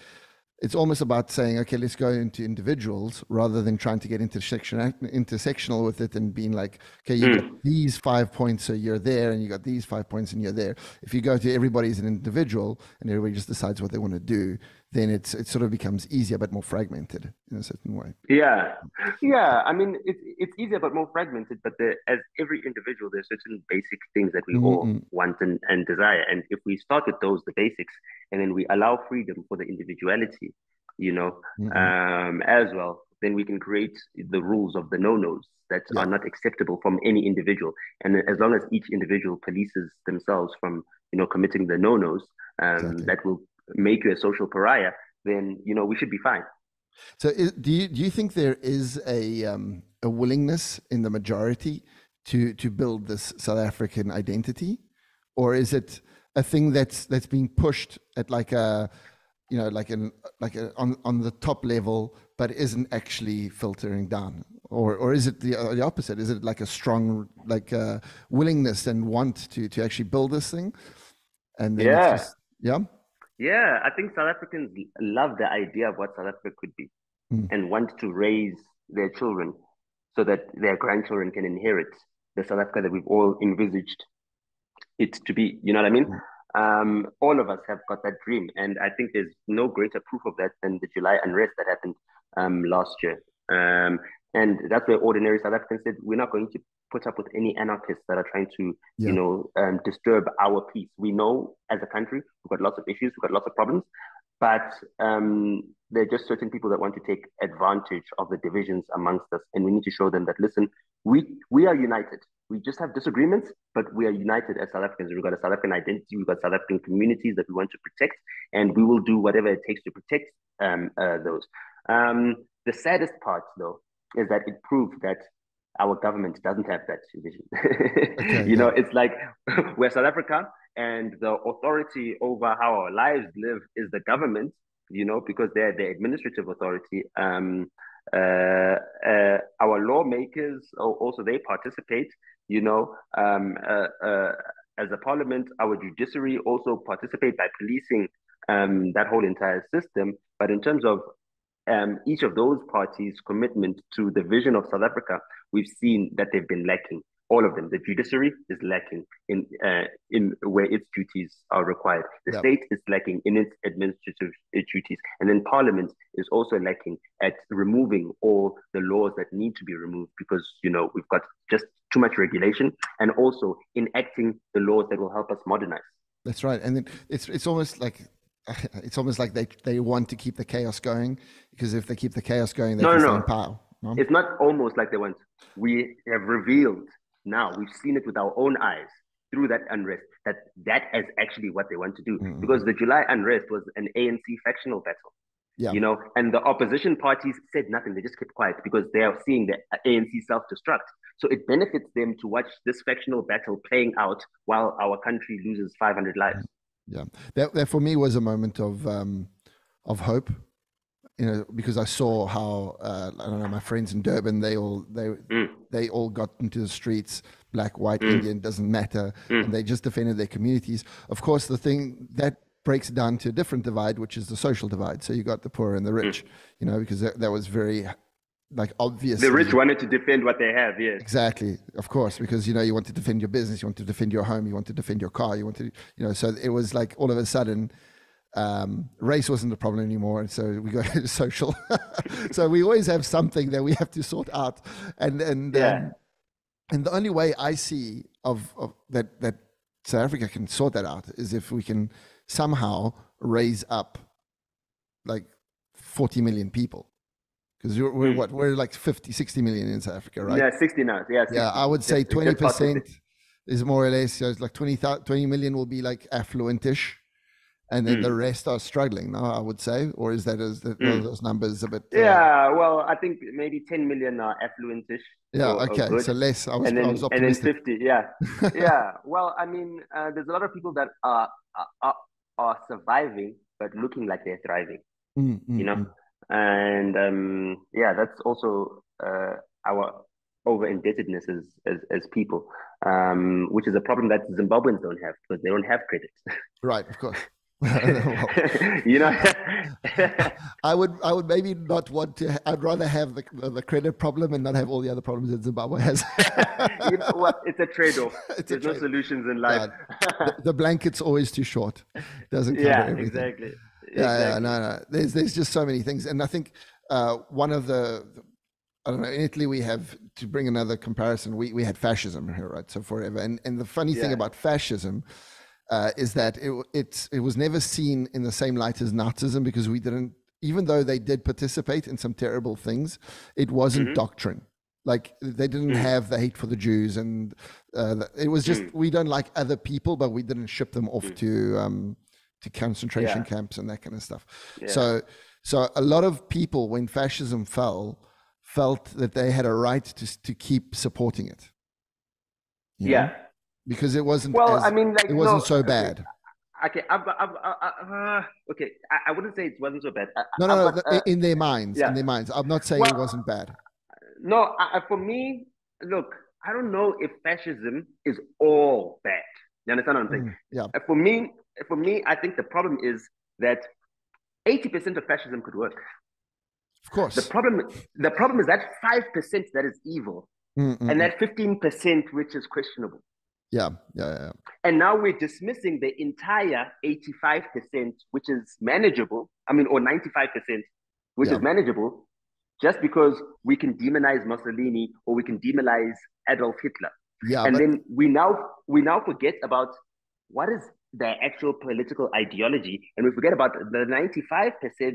it's almost about saying, okay, let's go into individuals rather than trying to get intersectional with it and being like, okay, you got these 5 points, so you're there, and you got these 5 points, and you're there. If you go to everybody as an individual and everybody just decides what they want to do, then it sort of becomes easier but more fragmented in a certain way. Yeah. I mean, it's easier but more fragmented. But as every individual, there's certain basic things that we all want and desire. And if we start with those, the basics, and then we allow freedom for the individuality, you know, as well, then we can create the rules of the no-nos that are not acceptable from any individual. And as long as each individual polices themselves from, you know, committing the no-nos, exactly, that will make you a social pariah, then, you know, we should be fine. So do you think there is a willingness in the majority to build this South African identity, or is it a thing that's being pushed at on the top level, but isn't actually filtering down? Or is it the opposite? Is it like a strong willingness and want to actually build this thing? And then yeah. Yeah, I think South Africans love the idea of what South Africa could be and want to raise their children so that their grandchildren can inherit the South Africa that we've all envisaged it to be. You know what I mean? All of us have got that dream. And I think there's no greater proof of that than the July unrest that happened last year. And that's where ordinary South Africans said, we're not going to put up with any anarchists that are trying to, disturb our peace. We know as a country, we've got lots of issues, we've got lots of problems, but there are just certain people that want to take advantage of the divisions amongst us. And we need to show them that, listen, we are united. We just have disagreements, but we are united as South Africans. We've got a South African identity. We've got South African communities that we want to protect, and we will do whatever it takes to protect those. The saddest part, though, is that it proved that our government doesn't have that vision. Okay, you know, it's like we're South Africa, and the authority over how our lives live is the government, you know, because they're the administrative authority. Our lawmakers also, they participate, you know, as a parliament. Our judiciary also participate by policing that whole entire system. But in terms of each of those parties' commitment to the vision of South Africa, we've seen that they've been lacking. All of them. The judiciary is lacking in where its duties are required. The state is lacking in its administrative duties. And then Parliament is also lacking at removing all the laws that need to be removed because, you know, we've got just too much regulation, and also enacting the laws that will help us modernize. That's right. And then it's almost like they want to keep the chaos going, because if they keep the chaos going, they can stay in power. No? It's not almost like they want. We have revealed now, we've seen it with our own eyes through that unrest, that is actually what they want to do. Mm-hmm. Because the July unrest was an ANC factional battle, you know, and the opposition parties said nothing. They just kept quiet because they are seeing the ANC self-destruct. So it benefits them to watch this factional battle playing out while our country loses 500 lives. Mm-hmm. Yeah, that for me was a moment of hope, you know, because I saw how my friends in Durban, they all got into the streets, black, white, Indian, doesn't matter, and they just defended their communities. Of course, the thing that breaks down to a different divide, which is the social divide. So you got the poor and the rich, you know, because that was very obvious. The rich wanted to defend what they have, yes. Exactly, of course, because, you know, you want to defend your business, you want to defend your home, you want to defend your car, you want to, you know, so it was like all of a sudden, race wasn't a problem anymore, and so we go to social. So we always have something that we have to sort out, and the only way I see of that South Africa can sort that out is if we can somehow raise up like 40 million people. Because we're like 50, 60 million in South Africa, right? Yeah, 60 now. Yeah, 60. Yeah, I would say 20% is more or less, so it's like 20 million will be like affluentish, and then the rest are struggling now, I would say. Or is that those numbers a bit? Yeah, well, I think maybe 10 million are affluentish. Yeah, okay, so less. I was optimistic. And then 50, yeah. Yeah, well, I mean, there's a lot of people that are surviving, but looking like they're thriving, you know? And that's also our over indebtedness as people, which is a problem that Zimbabweans don't have because they don't have credit. Right, of course. You know, I would maybe not want to. I'd rather have the credit problem and not have all the other problems that Zimbabwe has. You know what? It's a trade-off. There's no solutions in life. Yeah. The blanket's always too short. Doesn't cover everything. Exactly. Exactly. Yeah, no. There's just so many things, and I think one of the I don't know. In Italy, we have to bring another comparison. We had fascism here, right? So forever, and the funny thing about fascism is that it was never seen in the same light as Nazism, because we didn't, even though they did participate in some terrible things, it wasn't doctrine. Like they didn't have the hate for the Jews, and it was just we don't like other people, but we didn't ship them off to concentration camps and that kind of stuff. Yeah. So a lot of people, when fascism fell, felt that they had a right to keep supporting it. Yeah. Know? Because it wasn't, well, as, I mean, like, it wasn't so bad. Okay, okay. I wouldn't say it wasn't so bad. No, in their minds, yeah. In their minds. I'm not saying it wasn't bad. No, for me, look, I don't know if fascism is all bad. You understand what I'm saying? Yeah. For me, I think the problem is that 80% of fascism could work. Of course. The problem is that 5% that is evil, and that 15% which is questionable. Yeah. And now we're dismissing the entire 85%, which is manageable. I mean, or 95%, which is manageable, just because we can demonize Mussolini or we can demonize Adolf Hitler. Yeah, and then we now forget about what is their actual political ideology, and we forget about the 95%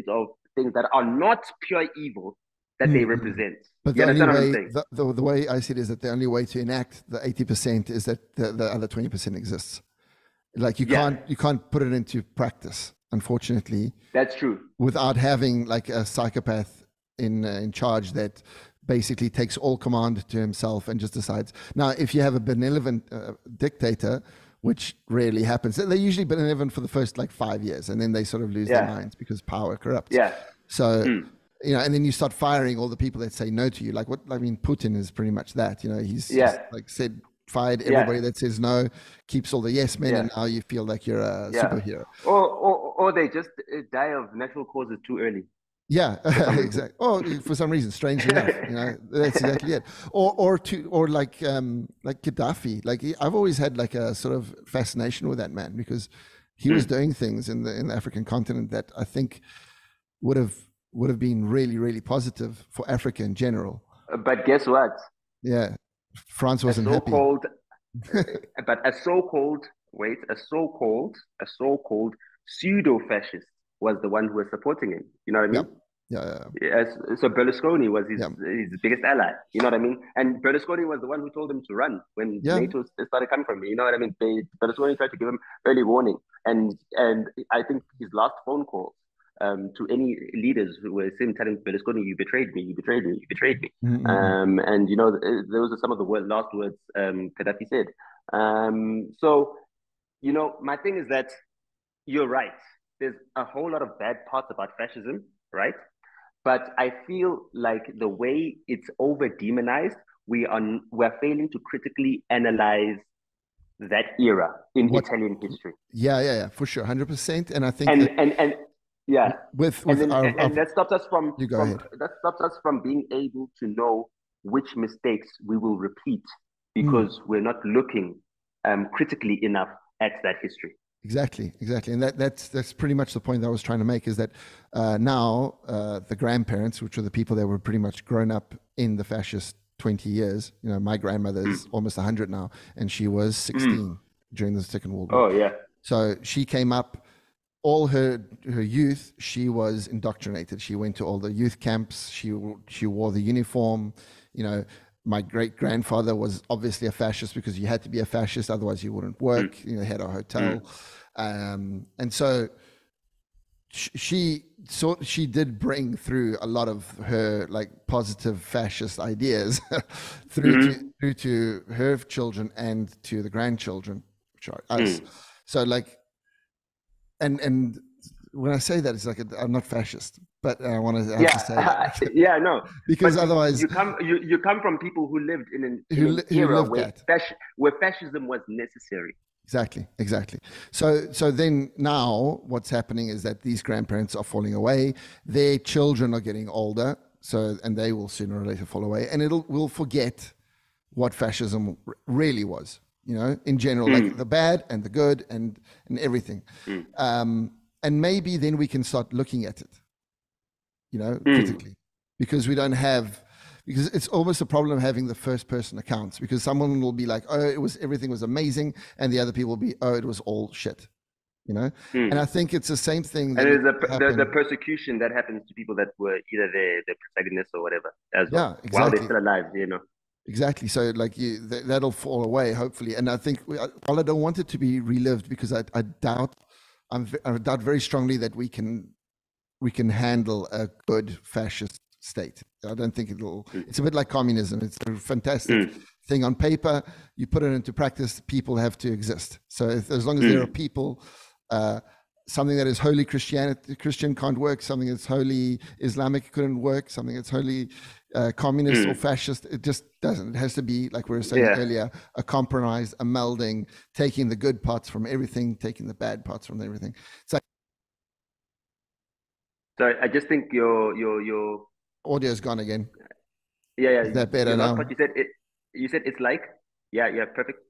of things that are not pure evil that they represent. But yeah, the way I see it is that the only way to enact the 80% is that the other 20% exists. Like you can't put it into practice, unfortunately. That's true. Without having like a psychopath in charge that basically takes all command to himself and just decides. Now, if you have a benevolent dictator, which rarely happens, they're usually benevolent for the first like 5 years, and then they sort of lose their minds because power corrupts. Yeah. So, you know, and then you start firing all the people that say no to you. Like, what, I mean, Putin is pretty much that, you know, he's just, like said, fired everybody that says no, keeps all the yes men, and now you feel like you're a superhero. Or they just die of natural causes too early. Yeah, exactly. Oh, for some reason, strangely enough, you know, that's exactly it. Or like Gaddafi. Like I've always had like a sort of fascination with that man because he was doing things in the African continent that I think would have been really, really positive for Africa in general. But guess what? Yeah, France wasn't happy. A so-called pseudo-fascist was the one who was supporting him. You know what I mean? Yeah. So Berlusconi was his biggest ally. You know what I mean? And Berlusconi was the one who told him to run when NATO started coming from him. You know what I mean? Berlusconi tried to give him early warning. And I think his last phone call to any leaders who were him telling Berlusconi, you betrayed me. And, you know, those are some of the last words Gaddafi said. So, you know, my thing is that you're right. There's a whole lot of bad parts about fascism, right? But I feel like the way it's over-demonized, we're failing to critically analyze that era in Italian history. Yeah, for sure, 100%. And I think that stops us from being able to know which mistakes we will repeat because we're not looking critically enough at that history. Exactly. And that's pretty much the point that I was trying to make, is that now the grandparents, which were the people that were pretty much grown up in the fascist 20 years, you know, my grandmother's almost 100 now, and she was 16 during the Second World War. Oh, yeah. So she came up, all her youth, she was indoctrinated. She went to all the youth camps. She wore the uniform, you know. My great-grandfather was obviously a fascist because you had to be a fascist, otherwise you wouldn't work. You know, had a hotel. And so she did bring through a lot of her like positive fascist ideas through to her children and to the grandchildren, which are us. So like, and when I say that, it's like I'm not fascist. But I want to have to say that. Because but otherwise you come from people who lived in an era where fascism was necessary. Exactly. So then now what's happening is that these grandparents are falling away. Their children are getting older, and they will sooner or later fall away, and we'll forget what fascism really was. You know, in general, like the bad and the good and everything. And maybe then we can start looking at it. You know, critically, because we don't have, because it's almost a problem having the first person accounts, because someone will be like, oh, everything was amazing. And the other people will be, oh, it was all shit, you know? And I think it's the same thing. And there's the persecution that happens to people that were either the protagonists or whatever, as well, exactly. While they're still alive, you know? Exactly. So like that'll fall away, hopefully. And I think, while I don't want it to be relived, because I doubt very strongly that we can handle a good fascist state. I don't think it's a bit like communism. It's a fantastic thing on paper, you put it into practice, people have to exist. So if, as long as there are people, something that is wholly Christian can't work, something that's wholly Islamic couldn't work, something that's wholly communist or fascist, it just doesn't. It has to be, like we were saying earlier, a compromise, a melding, taking the good parts from everything, taking the bad parts from everything. So I just think your audio is gone again. Is that better now? But you said it's like, perfect.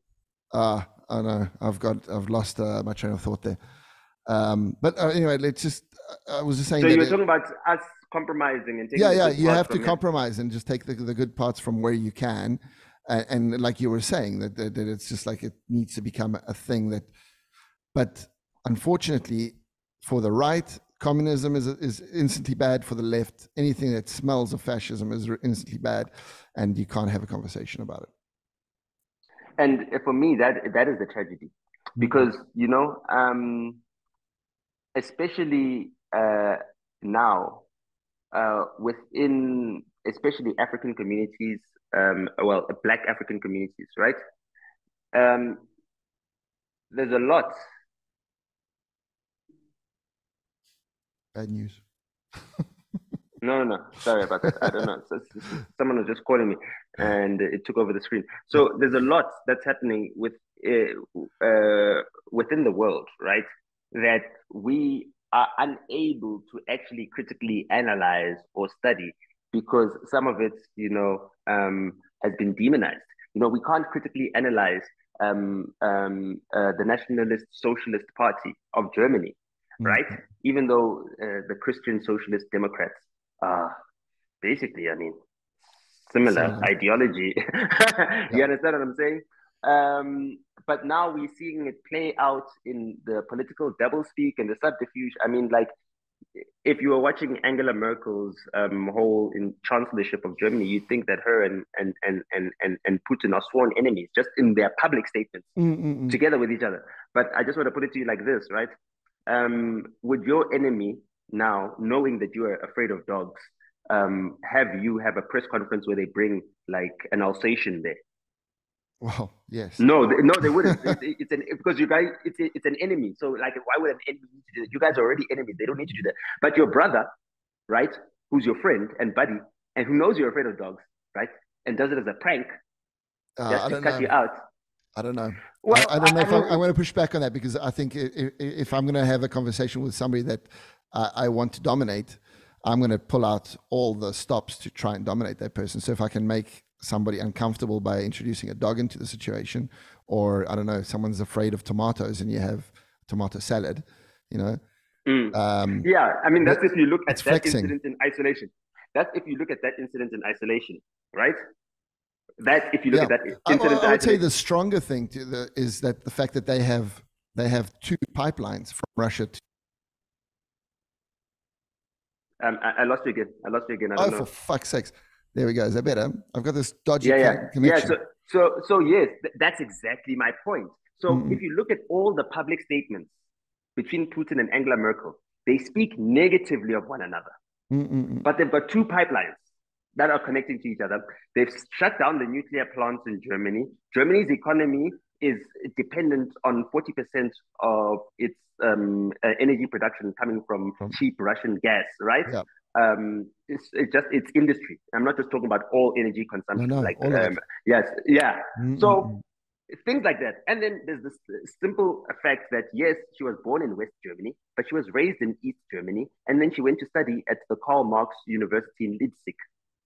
I know, I've lost my train of thought there. But anyway, let's just, I was just saying. So you were talking about us compromising and taking the good parts. You have to compromise and just take the good parts from where you can. And like you were saying, that it's just like it needs to become a thing that, but unfortunately for the right, communism is instantly bad. For the left, anything that smells of fascism is instantly bad, and you can't have a conversation about it. And for me, that is the tragedy, because especially now, within especially African communities, Black African communities, right? There's a lot. Bad news. no, sorry about that. I don't know. Someone was just calling me, and it took over the screen. So there's a lot that's happening within the world, right? That we are unable to actually critically analyze or study because some of it, has been demonized. We can't critically analyze the Nationalist Socialist Party of Germany. Right? Even though the Christian Socialist Democrats are basically, similar ideology. You understand what I'm saying? But now we're seeing it play out in the political doublespeak and the subterfuge. If you were watching Angela Merkel's whole chancellorship of Germany, you'd think that her and Putin are sworn enemies just in their public statements together with each other. But I just want to put it to you like this, right? Would your enemy now, knowing that you are afraid of dogs, have a press conference where they bring an Alsatian there? Well, yes. No, they wouldn't. It's an because you guys, it's an enemy. So why would an enemy need to do that? You guys are already enemies. They don't need to do that. But your brother, right, who's your friend and buddy, and who knows you're afraid of dogs, right, and does it as a prank, just to cut you out. I don't know. Well, I don't know if I want to push back on that, because I think if I'm going to have a conversation with somebody that I want to dominate, I'm going to pull out all the stops to try and dominate that person. So if I can make somebody uncomfortable by introducing a dog into the situation, or I don't know, someone's afraid of tomatoes and you have tomato salad, that's if you look at that incident in isolation. That's if you look at that incident in isolation, right? That if you look at that incident, I would say the stronger thing is that the fact that they have two pipelines from Russia to. I lost you again. I don't know. For fuck's sakes! There we go. Is that better? I've got this dodgy connection. So yes, that's exactly my point. So if you look at all the public statements between Putin and Angela Merkel, they speak negatively of one another, but they've got two pipelines that are connecting to each other. They've shut down the nuclear plants in Germany. Germany's economy is dependent on 40% of its energy production coming from cheap Russian gas, right? Yeah. It's industry. I'm not just talking about all energy consumption. No, So things like that. And then there's this simple fact that, yes, she was born in West Germany, but she was raised in East Germany. And then she went to study at the Karl Marx University in Leipzig.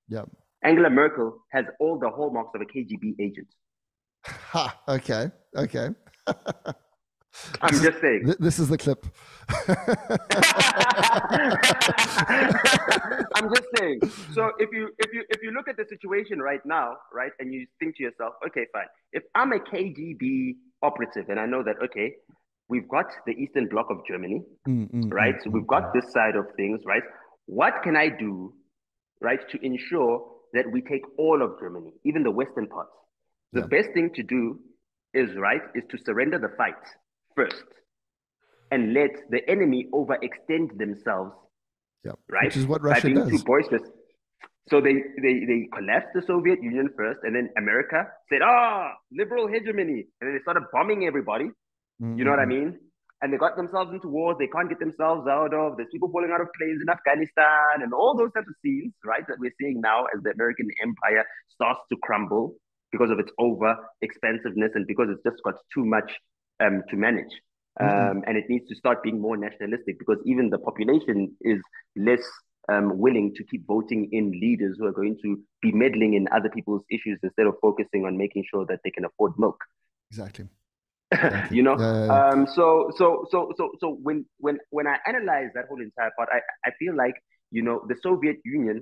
Yeah, Angela Merkel has all the hallmarks of a KGB agent. Ha! Okay. I'm just saying. This is the clip. I'm just saying. So if you look at the situation right now, right, and you think to yourself, okay, fine. If I'm a KGB operative, and I know that, okay, we've got the Eastern Bloc of Germany, right? So we've got this side of things, right? What can I do? Right, to ensure that we take all of Germany, even the western parts. The best thing to do is to surrender the fight first and let the enemy overextend themselves. Yeah, right. Which is what Russia does. Too boisterous. So they collapsed the Soviet Union first, and then America said, liberal hegemony. And then they started bombing everybody. Mm-hmm. You know what I mean? And they got themselves into wars they can't get themselves out of. There's people falling out of planes in Afghanistan and all those types of scenes, right, that we're seeing now as the American empire starts to crumble because of its over-expansiveness and because it's just got too much to manage. Mm-hmm. And it needs to start being more nationalistic because even the population is less willing to keep voting in leaders who are going to be meddling in other people's issues instead of focusing on making sure that they can afford milk. Exactly. Exactly. You know, so when I analyze that whole entire part, I feel like, you know, the Soviet Union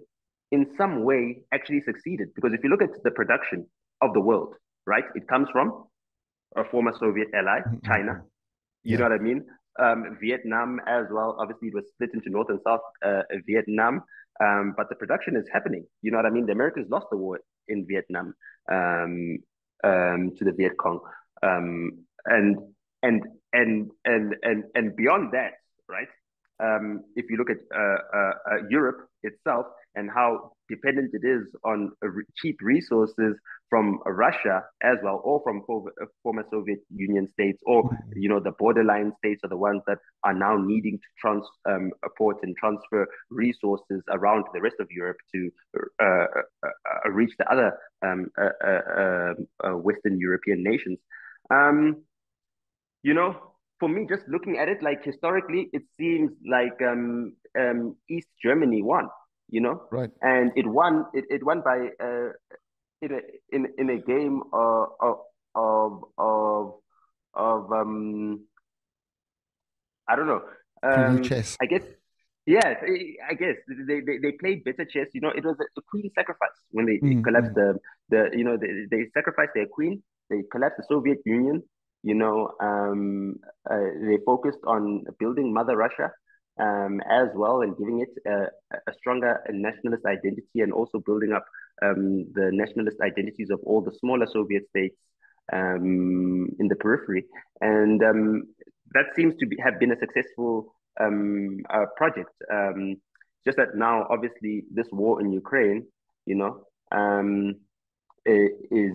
in some way actually succeeded, because if you look at the production of the world, right, it comes from a former Soviet ally, China. You know what I mean? Vietnam as well. Obviously, it was split into North and South Vietnam, but the production is happening. You know what I mean? The Americans lost the war in Vietnam to the Viet Cong. And beyond that, right? If you look at Europe itself and how dependent it is on cheap resources from Russia as well, or from former Soviet Union states, or you know, the borderline states are the ones that are now needing to transport and transfer resources around the rest of Europe to reach the other Western European nations. You know, for me, just looking at it, like historically, it seems like East Germany won, you know, right? And it won by in a game of I don't know, chess. I guess. Yes, I guess they played better chess. You know, it was a queen sacrifice when they collapsed the you know, they sacrificed their queen. They collapsed the Soviet Union, you know, they focused on building Mother Russia as well, and giving it a stronger nationalist identity, and also building up the nationalist identities of all the smaller Soviet states in the periphery. And that seems to have been a successful project. Just that now, obviously, this war in Ukraine, you know, is...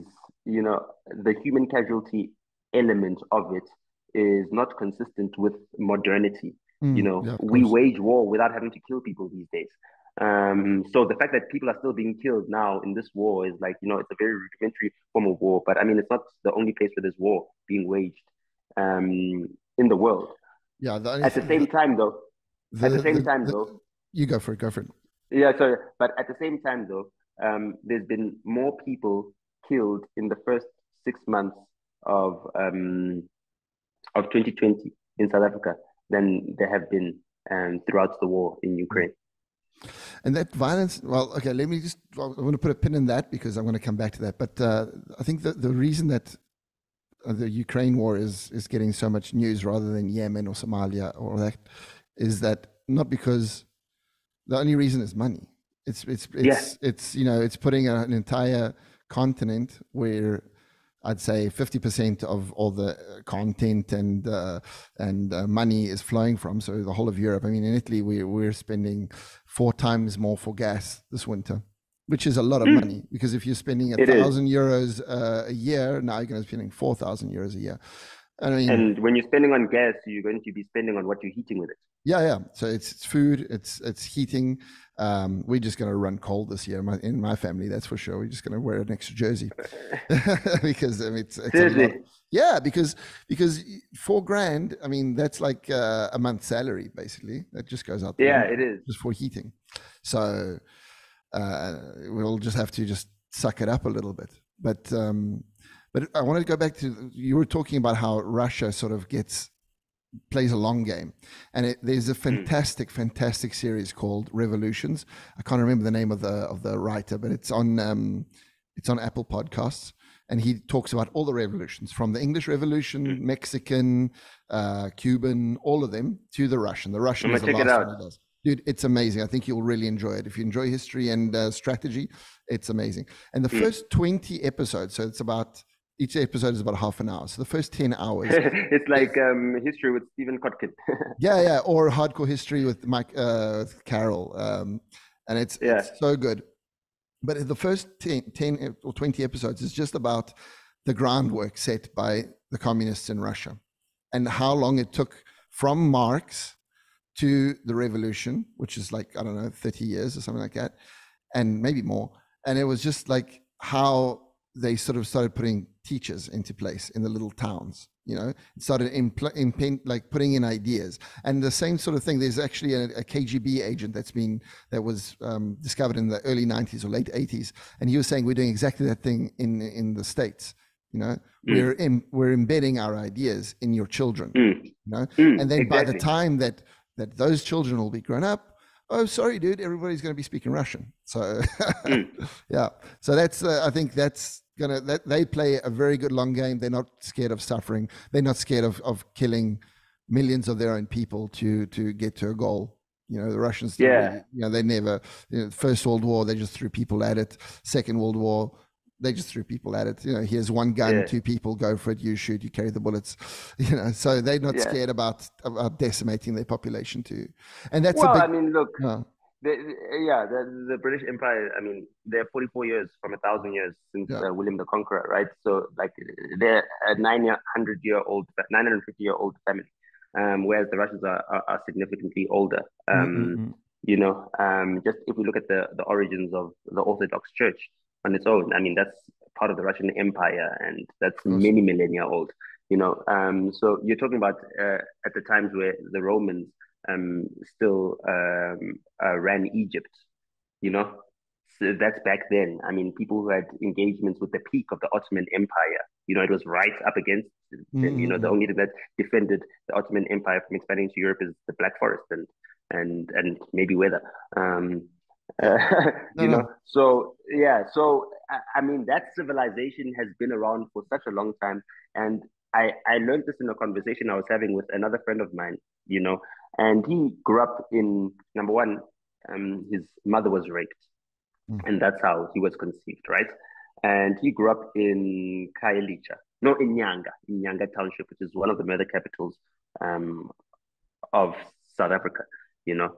you know, the human casualty element of it is not consistent with modernity. You know, we wage war without having to kill people these days. So the fact that people are still being killed now in this war is like, you know, it's a very rudimentary form of war. But I mean, it's not the only place where there's war being waged in the world. Yeah. At the same time, though. You go for it. Yeah, sorry. But at the same time, though, there's been more people killed in the first 6 months of 2020 in South Africa than there have been throughout the war in Ukraine. And that violence, well, okay, I want to put a pin in that because I'm going to come back to that. But I think that the reason that the Ukraine war is getting so much news rather than Yemen or Somalia or that is that not because the only reason is money. It's you know, it's putting an entire continent where I'd say 50% of all the content and money is flowing from. So the whole of Europe. I mean, in Italy, we're spending 4 times more for gas this winter, which is a lot of money, because if you're spending €1,000 a year, now you're going to be spending €4,000 a year. I mean, and when you're spending on gas, you're going to be spending on what you're heating with it. Yeah. So it's food, it's heating. We're just going to run cold this year in my family, that's for sure. We're just going to wear an extra jersey because I mean, it's a lot. Yeah, because $4,000. I mean, that's like a month's salary basically. That just goes up. Yeah, it is just for heating. So we'll just have to just suck it up a little bit. But I wanted to go back to, you were talking about how Russia sort of plays a long game. And there's a fantastic series called Revolutions. I can't remember the name of the writer, but it's on Apple Podcasts. And he talks about all the revolutions, from the English Revolution, Mexican, Cuban, all of them, to the Russian. The Russian is the last one of those. Dude, it's amazing. I think you'll really enjoy it. If you enjoy history and strategy, it's amazing. And the first 20 episodes, so each episode is about half an hour. So the first 10 hours. It's like history with Stephen Kotkin. yeah. Or hardcore history with Mike Carroll. And it's so good. But the first 10 or 20 episodes is just about the groundwork set by the communists in Russia and how long it took from Marx to the revolution, which is like, I don't know, 30 years or something like that, and maybe more. And it was just like how they sort of started putting teachers into place in the little towns, you know, started putting in ideas. And the same sort of thing, there's actually a KGB agent that was discovered in the early 90s or late 80s. And he was saying, we're doing exactly that thing in the States. You know, we're embedding our ideas in your children, you know, and then exactly. By the time that those children will be grown up, oh, sorry, dude, everybody's going to be speaking Russian. So, yeah. So that's, I think that's they play a very good long game. They're not scared of suffering. They're not scared of killing millions of their own people to get to a goal. You know, the Russians, yeah. You know, they never, you know, First World War, they just threw people at it. Second World War, they just threw people at it. You know, here's one gun, yeah. Two people go for it. You shoot, you carry the bullets. You know, so they're not scared about decimating their population too. And that's well, I mean, look, the British Empire. I mean, they're 44 years from 1,000 years since William the Conqueror, right? So, like, they're a 950-year-old family, whereas the Russians are significantly older. You know, just if we look at the origins of the Orthodox Church. On its own, I mean, that's part of the Russian Empire, and that's many millennia old, you know. So you're talking about at the times where the Romans still ran Egypt, you know. So that's back then. I mean, people who had engagements with the peak of the Ottoman Empire, you know, it was right up against. You know, the only thing that defended the Ottoman Empire from expanding to Europe is the Black Forest and maybe weather. I mean, that civilization has been around for such a long time, and I learned this in a conversation I was having with another friend of mine, you know, and he grew up in, number one, his mother was raped, and that's how he was conceived, right? And he grew up in Nyanga Township, which is one of the murder capitals of South Africa, you know.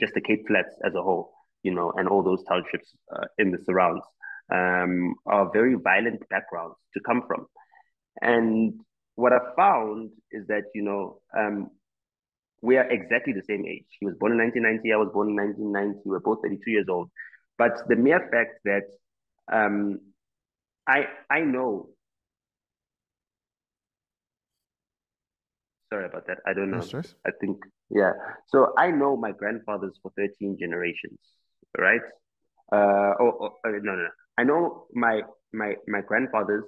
Just the Cape Flats as a whole, you know, and all those townships in the surrounds are very violent backgrounds to come from. And what I found is that, you know, we are exactly the same age. He was born in 1990, I was born in 1990, we're both 32 years old. But the mere fact that I know, sorry about that, I don't know. Yes, I think, yeah. So I know my grandfathers for 13 generations, right? I know my grandfathers,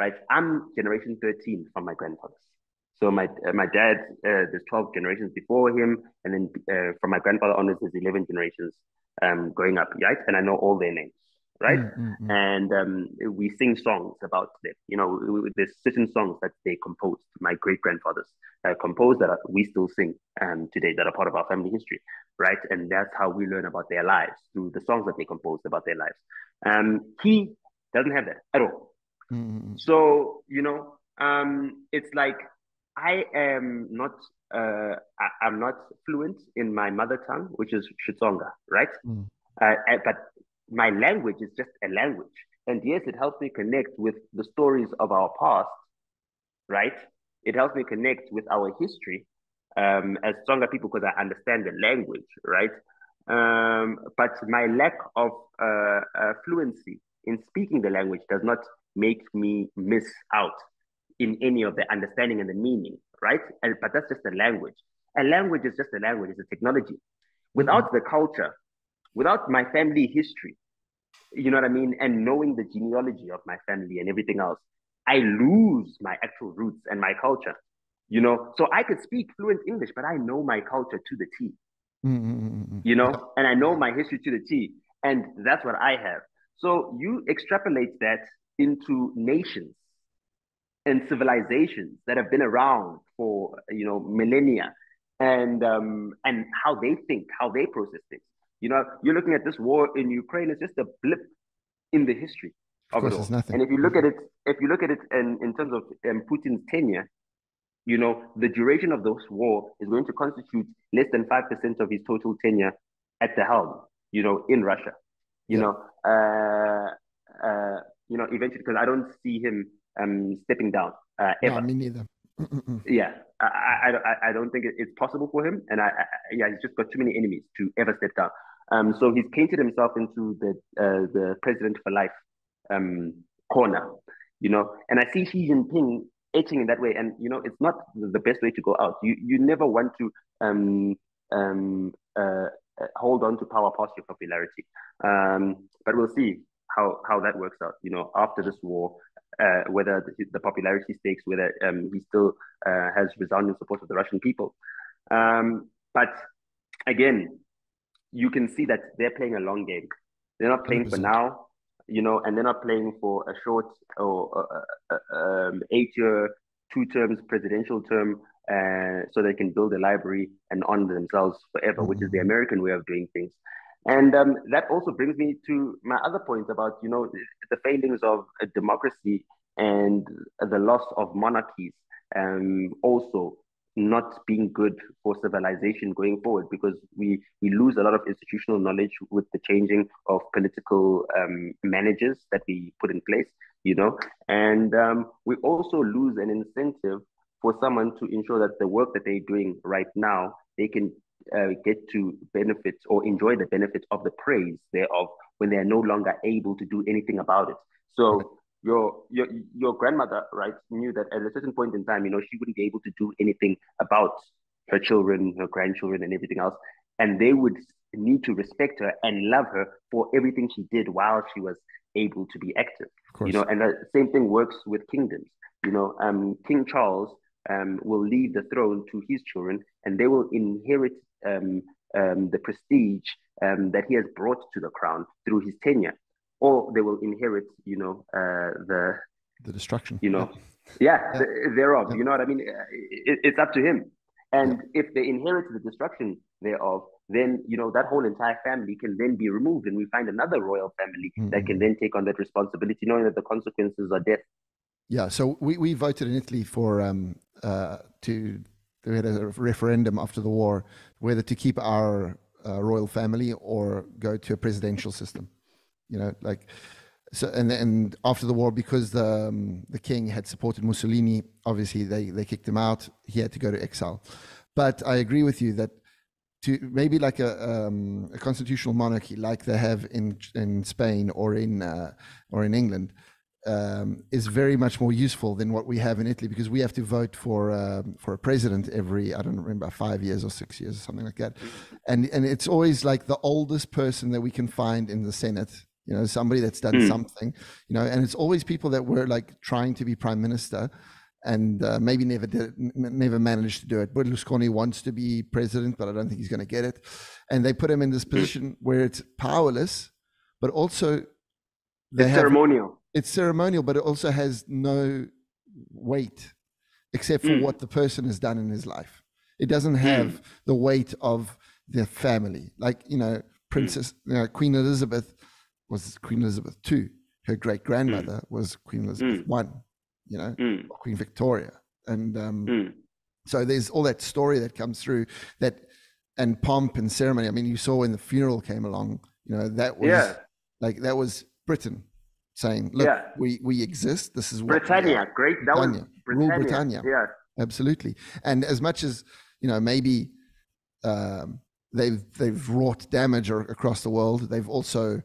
right? I'm generation 13 from my grandfathers. So my dad, there's 12 generations before him. And then from my grandfather onwards, there's 11 generations growing up, right? And I know all their names, right? And we sing songs about them. You know, there's certain songs that they composed, my great-grandfathers composed, that we still sing today, that are part of our family history, right? And that's how we learn about their lives, through the songs that they composed about their lives. He doesn't have that at all. So, you know, it's like I'm not fluent in my mother tongue, which is Xitsonga, right? But my language is just a language. And yes, it helps me connect with the stories of our past, right? It helps me connect with our history as stronger people, because I understand the language, right? But my lack of fluency in speaking the language does not make me miss out in any of the understanding and the meaning, right? But that's just a language. A language is just a language, it's a technology. Without the culture, without my family history, you know what I mean, and knowing the genealogy of my family and everything else, I lose my actual roots and my culture, you know. So I could speak fluent English, but I know my culture to the T, you know, and I know my history to the T, and that's what I have. So you extrapolate that into nations and civilizations that have been around for, you know, millennia, and how they think, how they process things. You know, you're looking at this war in Ukraine, it's just a blip in the history of it all. And if you look at it, in terms of Putin's tenure, you know, the duration of this war is going to constitute less than 5% of his total tenure at the helm. you know, in Russia, you know, you know, eventually, because I don't see him stepping down ever. No, me neither. Yeah, I don't think it's possible for him, and I he's just got too many enemies to ever step down. So he's painted himself into the president for life corner, you know. And I see Xi Jinping etching in that way, and you know, it's not the best way to go out. You never want to hold on to power past your popularity. But we'll see how that works out, you know, after this war. Whether the popularity stakes, whether he still has resounding support of the Russian people. But again, you can see that they're playing a long game. They're not playing 100%. For now, you know, and they're not playing for a short or 8-year, 2 terms, presidential term, so they can build a library and honor themselves forever, which is the American way of doing things. And that also brings me to my other point about, you know, the failings of democracy and the loss of monarchies, also not being good for civilization going forward, because we lose a lot of institutional knowledge with the changing of political managers that we put in place, you know, and we also lose an incentive for someone to ensure that the work that they're doing right now, they can get to benefit or enjoy the benefit of the praise thereof when they are no longer able to do anything about it. So your grandmother, right, knew that at a certain point in time, you know, she wouldn't be able to do anything about her children, her grandchildren, and everything else, and they would need to respect her and love her for everything she did while she was able to be active. You know, and the same thing works with kingdoms. You know, King Charles will leave the throne to his children, and they will inherit the prestige that he has brought to the crown through his tenure, or they will inherit, you know, the destruction, you know, thereof. You know what I mean? It's up to him, and if they inherit the destruction thereof, then you know that whole entire family can then be removed, and we find another royal family that can then take on that responsibility, knowing that the consequences are death. Yeah, so we voted in Italy for we had a referendum after the war whether to keep our royal family or go to a presidential system, you know, like so. And after the war, because the king had supported Mussolini, obviously they kicked him out. He had to go to exile. But I agree with you that to maybe like a constitutional monarchy like they have in Spain or in England. Is very much more useful than what we have in Italy, because we have to vote for a president every, I don't remember, 5 years or 6 years or something like that, and it's always like the oldest person that we can find in the Senate, you know, somebody that's done something, you know, and it's always people that were like trying to be prime minister and maybe never managed to do it. Berlusconi wants to be president, but I don't think he's going to get it, and they put him in this position where it's powerless, but also it's ceremonial. It's ceremonial, but it also has no weight except for what the person has done in his life. It doesn't have the weight of their family. Like, you know, Princess Queen Elizabeth was Queen Elizabeth II. Her great-grandmother was Queen Elizabeth I, you know, or Queen Victoria. And so there's all that story that comes through that, and pomp and ceremony. I mean, you saw when the funeral came along, you know, that was like, that was Britain saying, look, we exist. This is what Britannia, great. That Britannia, was Britannia. Rule Britannia. Yeah, absolutely. And as much as, you know, maybe they've wrought damage across the world, they've also,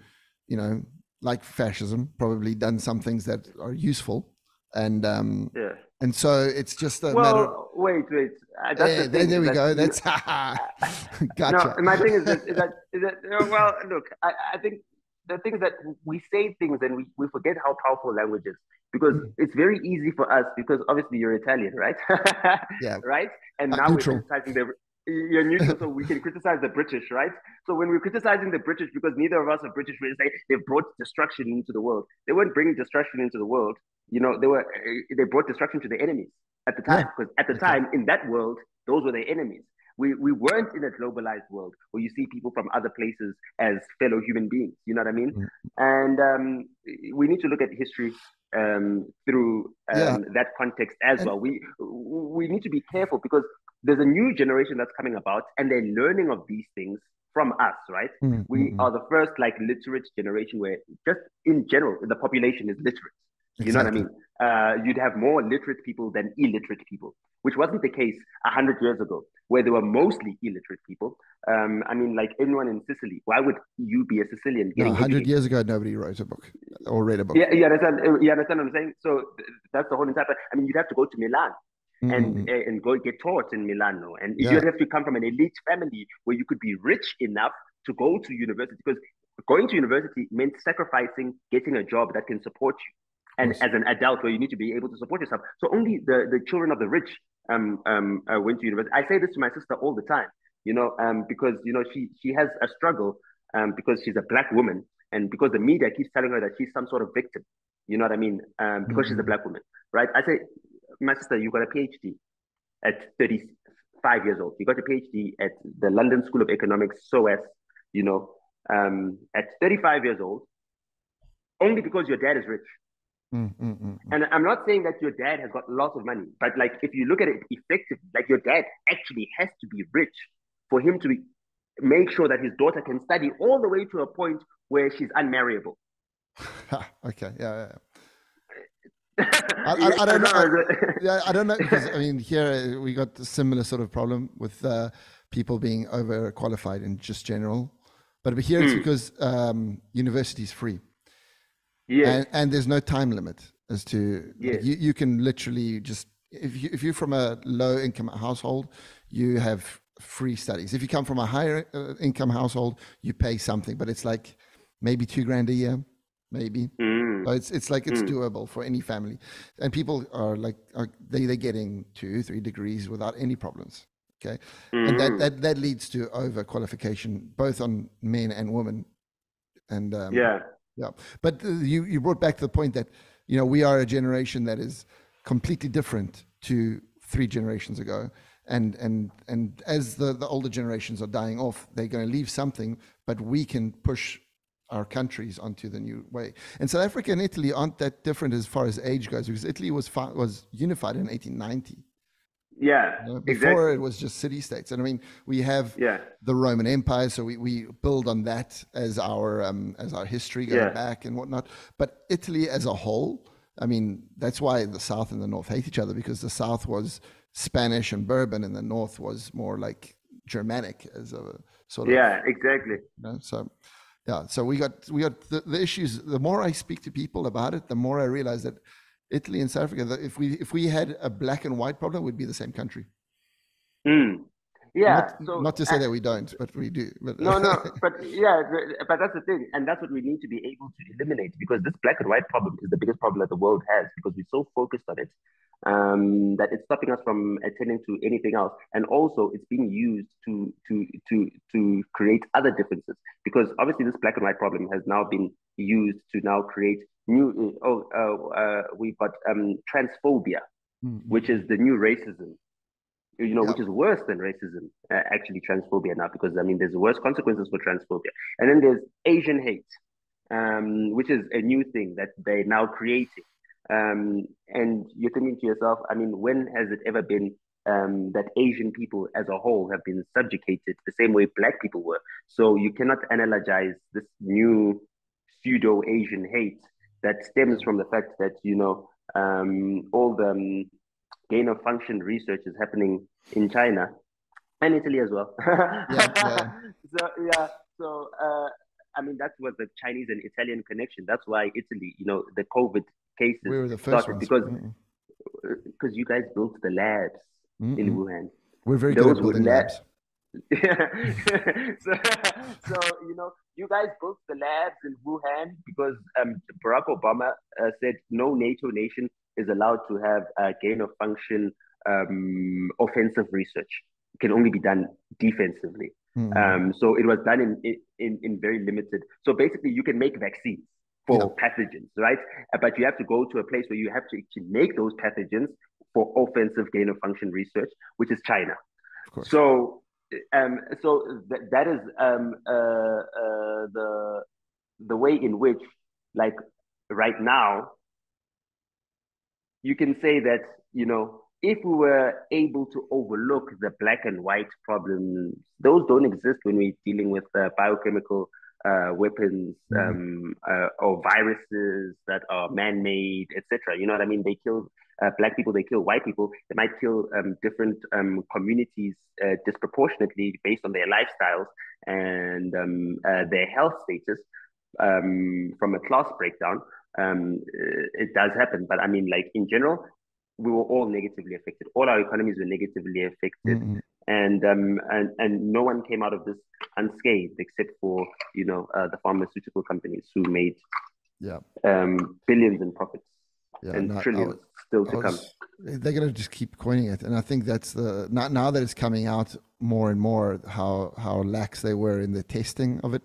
you know, like fascism, probably done some things that are useful. And and so it's just a matter of, wait. That's the thing there we that, go. That's gotcha. No, my thing is that well, look, I think. The thing is that we say things and we forget how powerful language is, because it's very easy for us, because obviously you're Italian, right? Right? And now neutral. We're criticizing you're neutral, so we can criticize the British, right? So when we're criticizing the British, because neither of us are British, we say they've brought destruction into the world. They weren't bringing destruction into the world. You know, they brought destruction to the enemies at the time, because at the time in that world, those were their enemies. We weren't in a globalized world where you see people from other places as fellow human beings. You know what I mean? And we need to look at history through that context as well. We need to be careful, because there's a new generation that's coming about, and they're learning of these things from us, right? Mm-hmm. We are the first like literate generation where just in general, the population is literate. You exactly. know what I mean? You'd have more literate people than illiterate people, which wasn't the case 100 years ago, where there were mostly illiterate people. I mean, like anyone in Sicily, why would you be a Sicilian? No, 100 years ago, nobody wrote a book or read a book. Yeah, you understand what I'm saying? So that's the whole entire part. I mean, you'd have to go to Milan and go get taught in Milano. And you'd have to come from an elite family where you could be rich enough to go to university, because going to university meant sacrificing getting a job that can support you. And as an adult, where you need to be able to support yourself. So only the children of the rich went to university. I say this to my sister all the time, you know, because, you know, she has a struggle because she's a black woman, and because the media keeps telling her that she's some sort of victim. You know what I mean? Because she's a black woman, right? I say, my sister, you got a PhD at 35 years old. You got a PhD at the London School of Economics, SOAS, you know, at 35 years old, only because your dad is rich. And I'm not saying that your dad has got lots of money, but like if you look at it effectively, like your dad actually has to be rich for him to make sure that his daughter can study all the way to a point where she's unmarriable. Okay, yeah. I don't know. Yeah, I don't know, because I mean, here we got a similar sort of problem with people being overqualified in just general, but here it's because university is free. Yeah, and there's no time limit as to you can literally just if you're from a low income household, you have free studies. If you come from a higher income household, you pay something, but it's like maybe $2,000 a year, maybe. So it's like it's doable for any family, and people are like they're getting 2-3 degrees without any problems. Okay, and that leads to overqualification both on men and women, and yeah, but you brought back the point that, you know, we are a generation that is completely different to 3 generations ago, and as the older generations are dying off, they're going to leave something, but we can push our countries onto the new way. And South Africa and Italy aren't that different as far as age goes, because Italy was unified in 1890. Yeah, you know, before it was just city states, and I mean we have the Roman Empire, so we build on that as our history going back and whatnot. But Italy as a whole, I mean that's why the South and the North hate each other, because the South was Spanish and Bourbon, and the North was more like Germanic as a sort of exactly. You know, so we got the issues. The more I speak to people about it, the more I realize that Italy and South Africa, if we had a black and white problem, we'd be the same country. Yeah. Not to say that we don't, but we do. But, but that's the thing. And that's what we need to be able to eliminate, because this black and white problem is the biggest problem that the world has, because we're so focused on it that it's stopping us from attending to anything else. And also it's being used to create other differences, because obviously this black and white problem has now been used to now create new we've got transphobia, which is the new racism, you know, which is worse than racism, actually transphobia now, because I mean there's worse consequences for transphobia. And then there's Asian hate, which is a new thing that they're now creating, and you're thinking to yourself, I mean, when has it ever been that Asian people as a whole have been subjugated the same way black people were? So you cannot analogize this new pseudo Asian hate that stems from the fact that, you know, all the gain of function research is happening in China and Italy as well. So I mean, that was the Chinese and Italian connection. That's why Italy, you know, the COVID cases started because you guys built the labs in Wuhan. We're very good at building labs. So you know, you guys built the labs in Wuhan because Barack Obama said no NATO nation is allowed to have gain of function offensive research. It can only be done defensively. So it was done in very limited. So basically, you can make vaccines for pathogens, right? But you have to go to a place where you have to make those pathogens for offensive gain of function research, which is China. So. That is the way in which, like right now, you can say that, you know, if we were able to overlook the black and white problems, those don't exist when we're dealing with biochemical weapons or viruses that are man-made, etc. You know what I mean? They kill black people, they kill white people. They might kill different communities disproportionately based on their lifestyles and their health status from a class breakdown. It does happen. But I mean, like in general, we were all negatively affected. All our economies were negatively affected. Mm-hmm. And no one came out of this unscathed, except for, you know, the pharmaceutical companies who made billions in profits and trillions still to come. They're going to just keep coining it. And I think that's the, now that it's coming out more and more, how lax they were in the testing of it.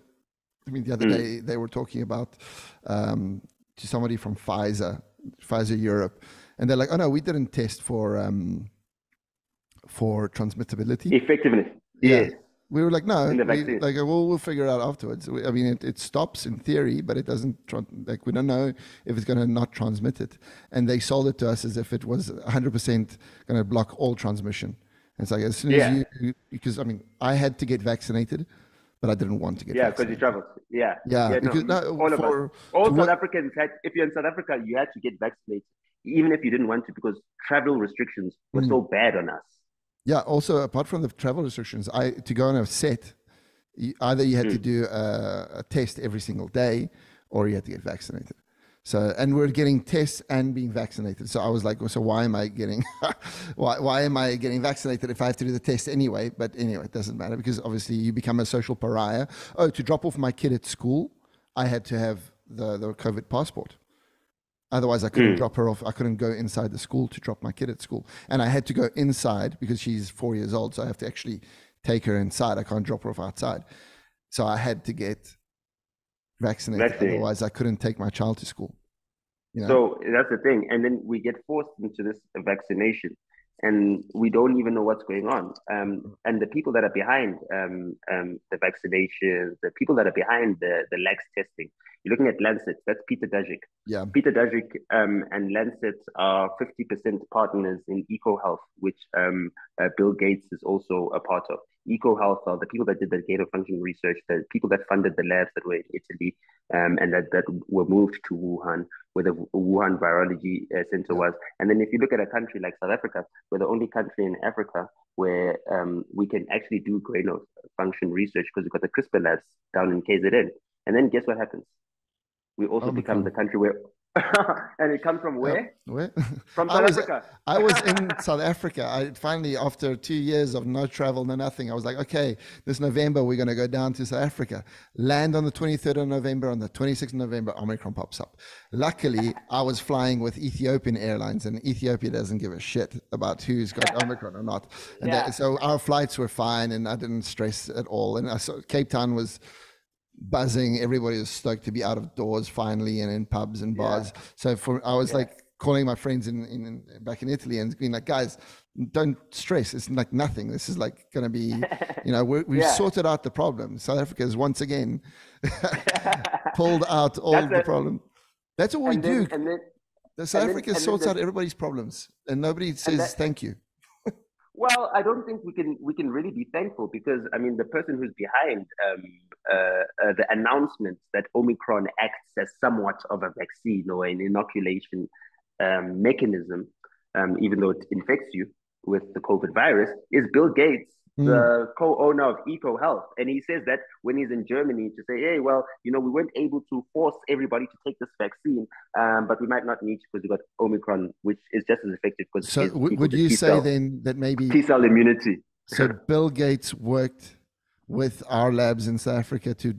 I mean, the other day they were talking about to somebody from Pfizer Europe, and they're like, oh no, we didn't test for transmittability, effectiveness. Yeah. We were like, no, we'll figure it out afterwards. I mean, it stops in theory, but it doesn't, like, we don't know if it's going to not transmit it. And they sold it to us as if it was 100% going to block all transmission. And it's like, as soon as you, because I mean, I had to get vaccinated, but I didn't want to get vaccinated. Because you traveled. South Africans had, if you're in South Africa, you had to get vaccinated, even if you didn't want to, because travel restrictions were so bad on us. Yeah. Also, apart from the travel restrictions, to go on a set, either you had to do a test every single day, or you had to get vaccinated. So, and we're getting tests and being vaccinated. So I was like, well, so why am I getting, why am I getting vaccinated if I have to do the test anyway? But anyway, it doesn't matter, because obviously you become a social pariah. Oh, to drop off my kid at school, I had to have the COVID passport. Otherwise, I couldn't drop her off. I couldn't go inside the school to drop my kid at school. And I had to go inside because she's 4 years old. So I have to actually take her inside. I can't drop her off outside. So I had to get vaccinated. Otherwise, I couldn't take my child to school. You know? So that's the thing. And then we get forced into this vaccination. And we don't even know what's going on. And the people that are behind the vaccinations, the people that are behind the lax testing, you're looking at Lancet, that's Peter Daszak. Yeah. Peter Daszak and Lancet are 50% partners in EcoHealth, which Bill Gates is also a part of. EcoHealth are the people that did the gain of function research, the people that funded the labs that were in Italy and that were moved to Wuhan, where the Wuhan Virology Center was. And then if you look at a country like South Africa, we're the only country in Africa where we can actually do gain of function research because we've got the CRISPR labs down in KZN. And then guess what happens? We also become the country where... and it comes from where? Where? From South Africa. I was in South Africa. I finally, after 2 years of no travel, no nothing, I was like, okay, this November, we're going to go down to South Africa. Land on the 23rd of November. On the 26th of November, Omicron pops up. Luckily, I was flying with Ethiopian Airlines, and Ethiopia doesn't give a shit about who's got Omicron or not. And so our flights were fine, and I didn't stress at all. And I saw Cape Town was... buzzing. Everybody was stoked to be out of doors finally, and in pubs and bars. So I was like calling my friends in back in Italy and being like, guys, don't stress, it's like nothing, this is like going to be, you know, we've sorted out the problem. South Africa has once again pulled out all the problem. That's what we do. South Africa sorts out everybody's problems, and nobody says thank you. Well, I don't think we can really be thankful, because I mean, the person who's behind the announcements that Omicron acts as somewhat of a vaccine or an inoculation mechanism, even though it infects you with the COVID virus, is Bill Gates, the co-owner of EcoHealth. And he says that when he's in Germany to say, hey, well, you know, we weren't able to force everybody to take this vaccine, but we might not need to because we got Omicron, which is just as effective. Because so would you say then that maybe T-cell immunity. So Bill Gates worked with our labs in South Africa to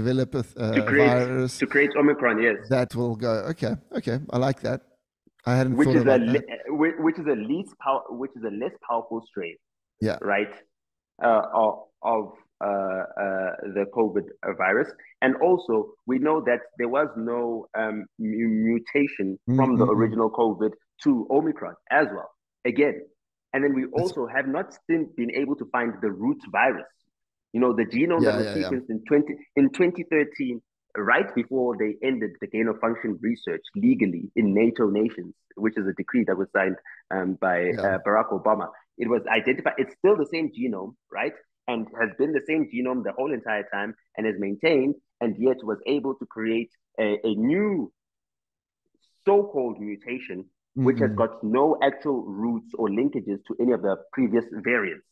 develop a virus. To create Omicron, yes. That will go, okay, I like that. I hadn't thought about that. Which is a less powerful strain. Yeah. Right. The COVID virus. And also, we know that there was no mutation from the original COVID to Omicron as well. Again. And then we also have not been able to find the root virus. You know, the genome that was sequenced in 2013 right before they ended the gain of function research legally in NATO nations, which is a decree that was signed by Barack Obama. It was identified. It's still the same genome, right? And has been the same genome the whole entire time and has maintained, and yet was able to create a new so-called mutation, which has got no actual roots or linkages to any of the previous variants.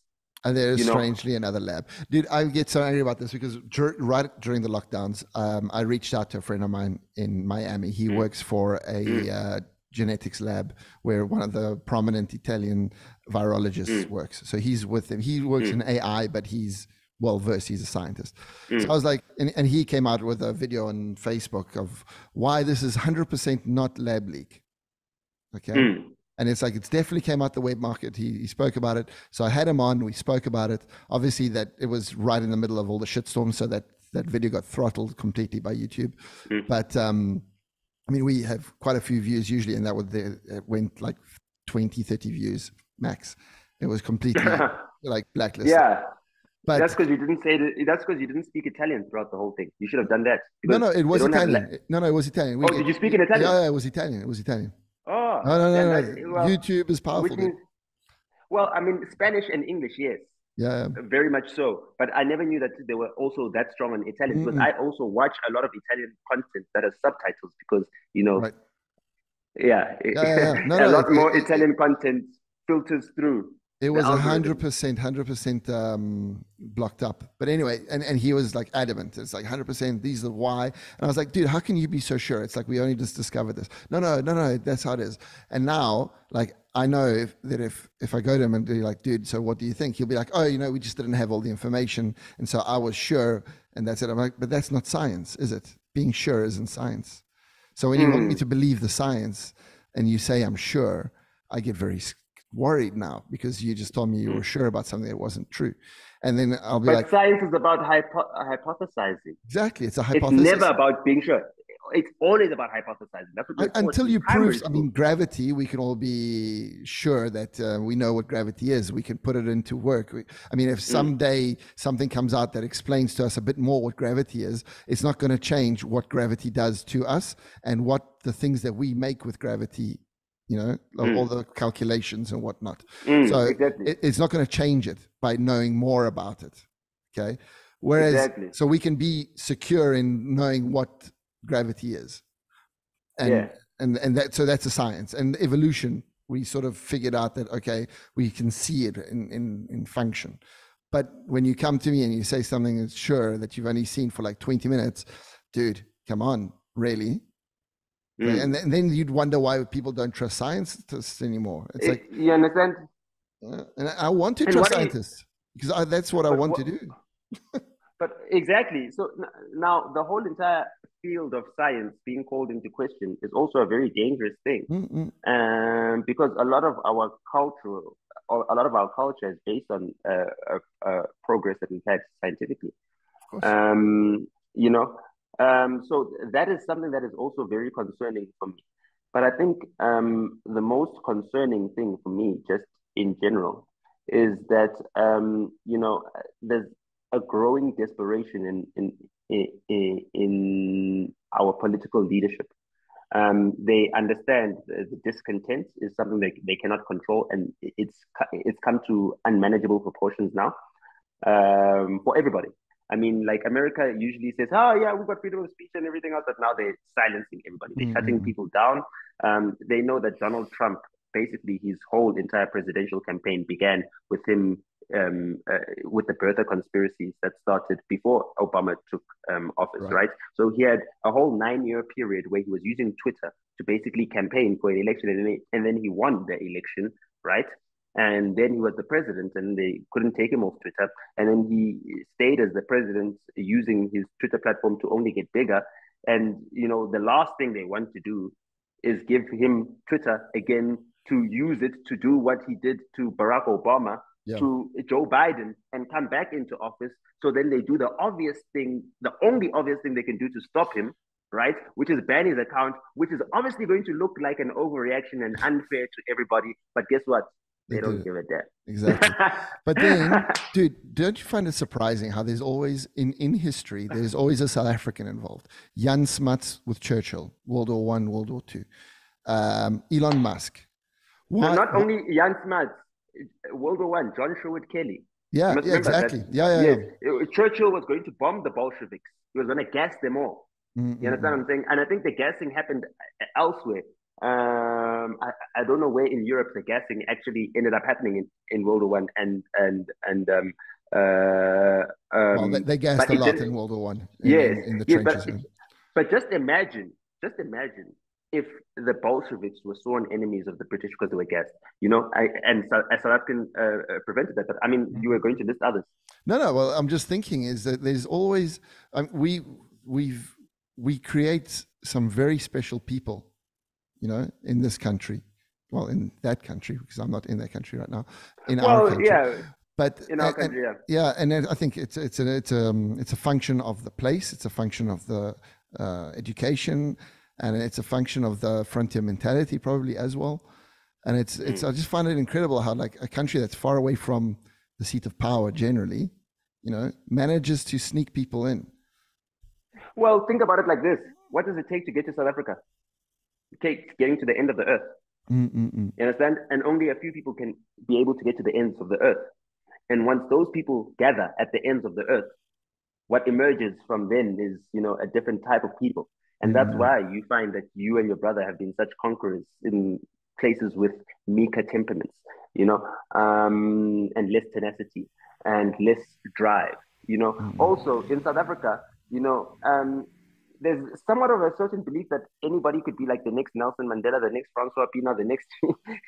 And there is strangely another lab. Dude, I get so angry about this because right during the lockdowns, I reached out to a friend of mine in Miami. He works for a genetics lab where one of the prominent Italian virologists works. So he's with him. He works in AI, but he's well-versed. He's a scientist. So I was like, and he came out with a video on Facebook of why this is 100% not lab leak. Okay. And it's like, it's definitely came out the web market. He spoke about it. So I had him on, we spoke about it. Obviously that it was right in the middle of all the shitstorm. So that video got throttled completely by YouTube. But, I mean, we have quite a few views usually, and that was it went like 20, 30 views max. It was completely like blacklisted. Yeah. But that's because you didn't say that, that's because you didn't speak Italian throughout the whole thing. You should have done that. No, it was Italian. No, it was Italian. Oh, did you speak in Italian? Yeah, it was Italian. It was Italian. Oh, no. Well, YouTube is powerful. Means, well, I mean, Spanish and English, yes. Yeah. Very much so. But I never knew that they were also that strong on Italian, because I also watch a lot of Italian content that has subtitles because, you know, a lot more Italian content filters through. It was 100% blocked up. But anyway, and he was like adamant. It's like 100%, these are why. And I was like, dude, how can you be so sure? It's like, we only just discovered this. No, that's how it is. And now, like, I know if I go to him and be like, dude, so what do you think? He'll be like, oh, you know, we just didn't have all the information. And so I was sure, and that's it. I'm like, but that's not science, is it? Being sure isn't science. So when you want me to believe the science and you say I'm sure, I get very worried now, because you just told me you were sure about something that wasn't true. And then I'll be like, science is about hypothesizing. Exactly. It's a hypothesis. It's never about being sure. It's always about hypothesizing. That's what until you prove, I mean, gravity, we can all be sure that we know what gravity is. We can put it into work. I mean, if someday something comes out that explains to us a bit more what gravity is, it's not going to change what gravity does to us and what the things that we make with gravity, you know, all the calculations and whatnot. So exactly. It's not going to change it by knowing more about it. Okay. Whereas, so we can be secure in knowing what gravity is. And that, so that's a science. And evolution, we sort of figured out that, okay, we can see it in function. But when you come to me and you say something that's sure that you've only seen for like 20 minutes, dude, come on, really? And then you'd wonder why people don't trust scientists anymore. It's like, you understand? And I want to trust scientists because that's what I want to do. But exactly. So now the whole entire field of science being called into question is also a very dangerous thing. Because a lot of our culture is based on progress that we've had scientifically. Of course. You know. So that is something that is also very concerning for me. But I think the most concerning thing for me, just in general, is that, you know, there's a growing desperation in our political leadership. They understand the discontent is something that they cannot control, and it's come to unmanageable proportions now for everybody. I mean, like, America usually says, oh, yeah, we've got freedom of speech and everything else, but now they're silencing everybody. They're shutting people down. They know that Donald Trump, basically his whole entire presidential campaign began with him, with the birther conspiracies that started before Obama took office, right? So he had a whole 9-year period where he was using Twitter to basically campaign for an election, and then he won the election, right? And then he was the president, and they couldn't take him off Twitter. And then he stayed as the president, using his Twitter platform to only get bigger. And, you know, the last thing they want to do is give him Twitter again to use it to do what he did to Barack Obama, to Joe Biden, and come back into office. So then they do the obvious thing, the only obvious thing they can do to stop him, right? Which is ban his account, which is obviously going to look like an overreaction and unfair to everybody. But guess what? They don't give a damn. Exactly. But then, dude, don't you find it surprising how there's always, in history, there's always a South African involved? Jan Smuts with Churchill, World War I, World War II. Elon Musk. Why, so not only Jan Smuts, World War I, John Sherwood Kelly. Yeah, yeah, exactly. That, yeah. Churchill was going to bomb the Bolsheviks. He was going to gas them all. Mm-hmm. You understand what I'm saying? And I think the gassing happened elsewhere. I don't know where in Europe the gassing actually ended up happening in World War I well, they gassed a lot in World War I. Yes, in the trenches. But just imagine if the Bolsheviks were sworn enemies of the British because they were gassed, you know, and South African prevented that. But I mean, you were going to list others. No. Well, I'm just thinking is that there's always we create some very special people, you know, in this country. Well, in that country, because I'm not in that country right now. Our country. Yeah. But in our country, and I think it's a function of the place. It's a function of the education. And it's a function of the frontier mentality probably as well. And I just find it incredible how like a country that's far away from the seat of power generally, you know, manages to sneak people in. Well, think about it like this. What does it take to get to South Africa? It takes getting to the end of the earth. Mm-mm-mm. You understand? And only a few people can be able to get to the ends of the earth. And once those people gather at the ends of the earth, what emerges from them is, you know, a different type of people. And that's why you find that you and your brother have been such conquerors in places with meeker temperaments, you know, and less tenacity and less drive, you know. Mm-hmm. Also, in South Africa, you know, there's somewhat of a certain belief that anybody could be like the next Nelson Mandela, the next Francois Pina, the next,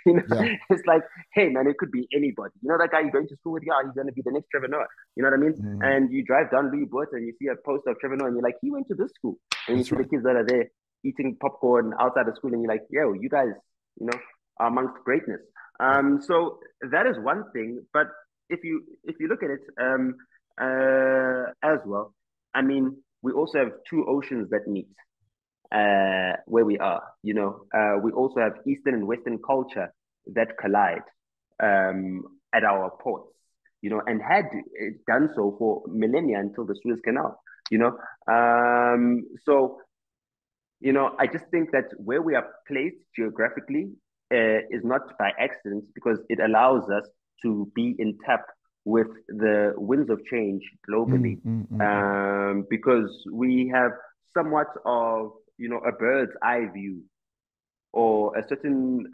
you know, it's like, hey, man, it could be anybody. You know that guy you're going to school with? Yeah, he's going to be the next Trevor Noah. You know what I mean? Mm-hmm. And you drive down Louis Botha and you see a poster of Trevor Noah and you're like, he went to this school. And you see the kids that are there eating popcorn outside of school and you're like, yo, you guys, you know, are amongst greatness. So that is one thing. But if you look at it as well, I mean, we also have two oceans that meet where we are, you know. We also have Eastern and Western culture that collide at our ports, you know, and had done so for millennia until the Suez Canal, you know. So, you know, I just think that where we are placed geographically is not by accident, because it allows us to be in tap with the winds of change globally, because we have somewhat of, you know, a bird's eye view or a certain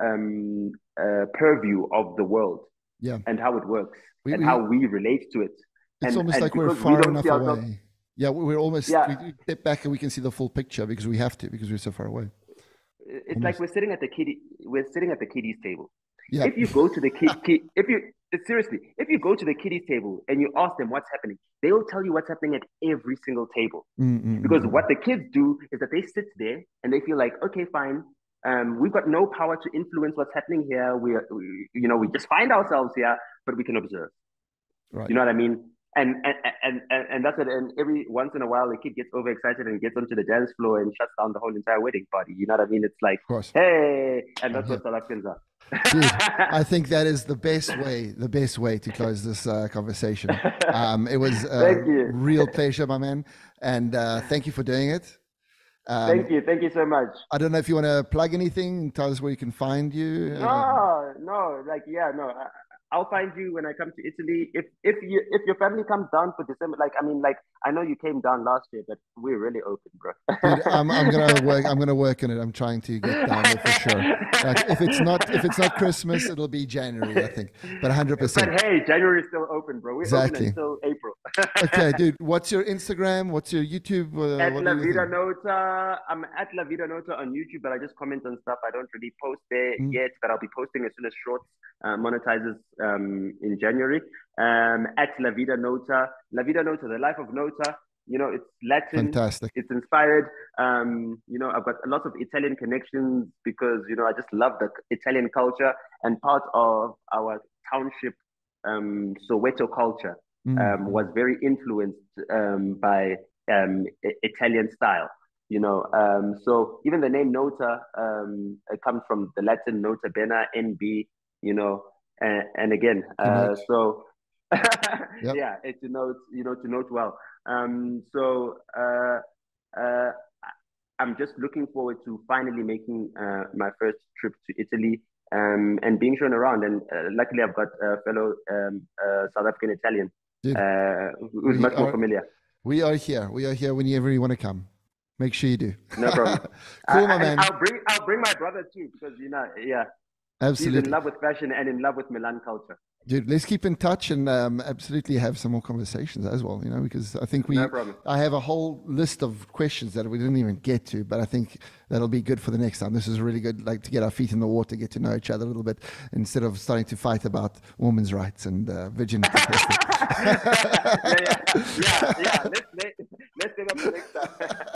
purview of the world and how it works and how we relate to it. It's almost like we're far enough away. Yeah, we're almost, we step back and we can see the full picture because we have to, because we're so far away. It's almost like we're sitting at the kiddies table. Yeah. If you go to the if you go to the kiddies table and you ask them what's happening, they will tell you what's happening at every single table. Mm-hmm. Because what the kids do is that they sit there and they feel like, okay, fine, we've got no power to influence what's happening here. We just find ourselves here, but we can observe. Right. You know what I mean? And that's it. And every once in a while, the kid gets overexcited and gets onto the dance floor and shuts down the whole entire wedding party. You know what I mean? It's like, hey, and that's what South Africans are. Dude, I think that is the best way to close this conversation. It was a real pleasure, my man. And thank you for doing it. Thank you so much. I don't know if you want to plug anything, tell us where you can find you. I'll find you when I come to Italy. If your family comes down for December, I know you came down last year, but we're really open, bro. Dude, I'm gonna work on it. I'm trying to get down there for sure. Like, if it's not Christmas, it'll be January, I think. But 100%. But hey, January is still open, bro. We're open until April. Okay, dude. What's your Instagram? What's your YouTube? At La Vida Nota. I'm at La Vida Nota on YouTube, but I just comment on stuff. I don't really post there yet, but I'll be posting as soon as Shorts monetizes in January. At La Vida Nota. La Vida Nota, the life of Nota. You know, it's Latin. Fantastic. It's inspired. You know, I've got a lot of Italian connections because, you know, I just love the Italian culture, and part of our township Soweto culture was very influenced by Italian style. You know, so even the name Nota comes from the Latin Nota Bene, NB, you know, and again. So yep. Yeah, to note well. I'm just looking forward to finally making my first trip to Italy and being shown around. And luckily, I've got a fellow South African Italian who's much more familiar. We are here whenever you want to come. Make sure you do. No problem. Cool, my man. I'll bring my brother too, because yeah. Absolutely. He's in love with fashion and in love with Milan culture. Dude, let's keep in touch and absolutely have some more conversations as well, because I think I have a whole list of questions that we didn't even get to, but I think that'll be good for the next time. This is really good, like to get our feet in the water, get to know each other a little bit instead of starting to fight about women's rights and virginity. Let's do that for next time.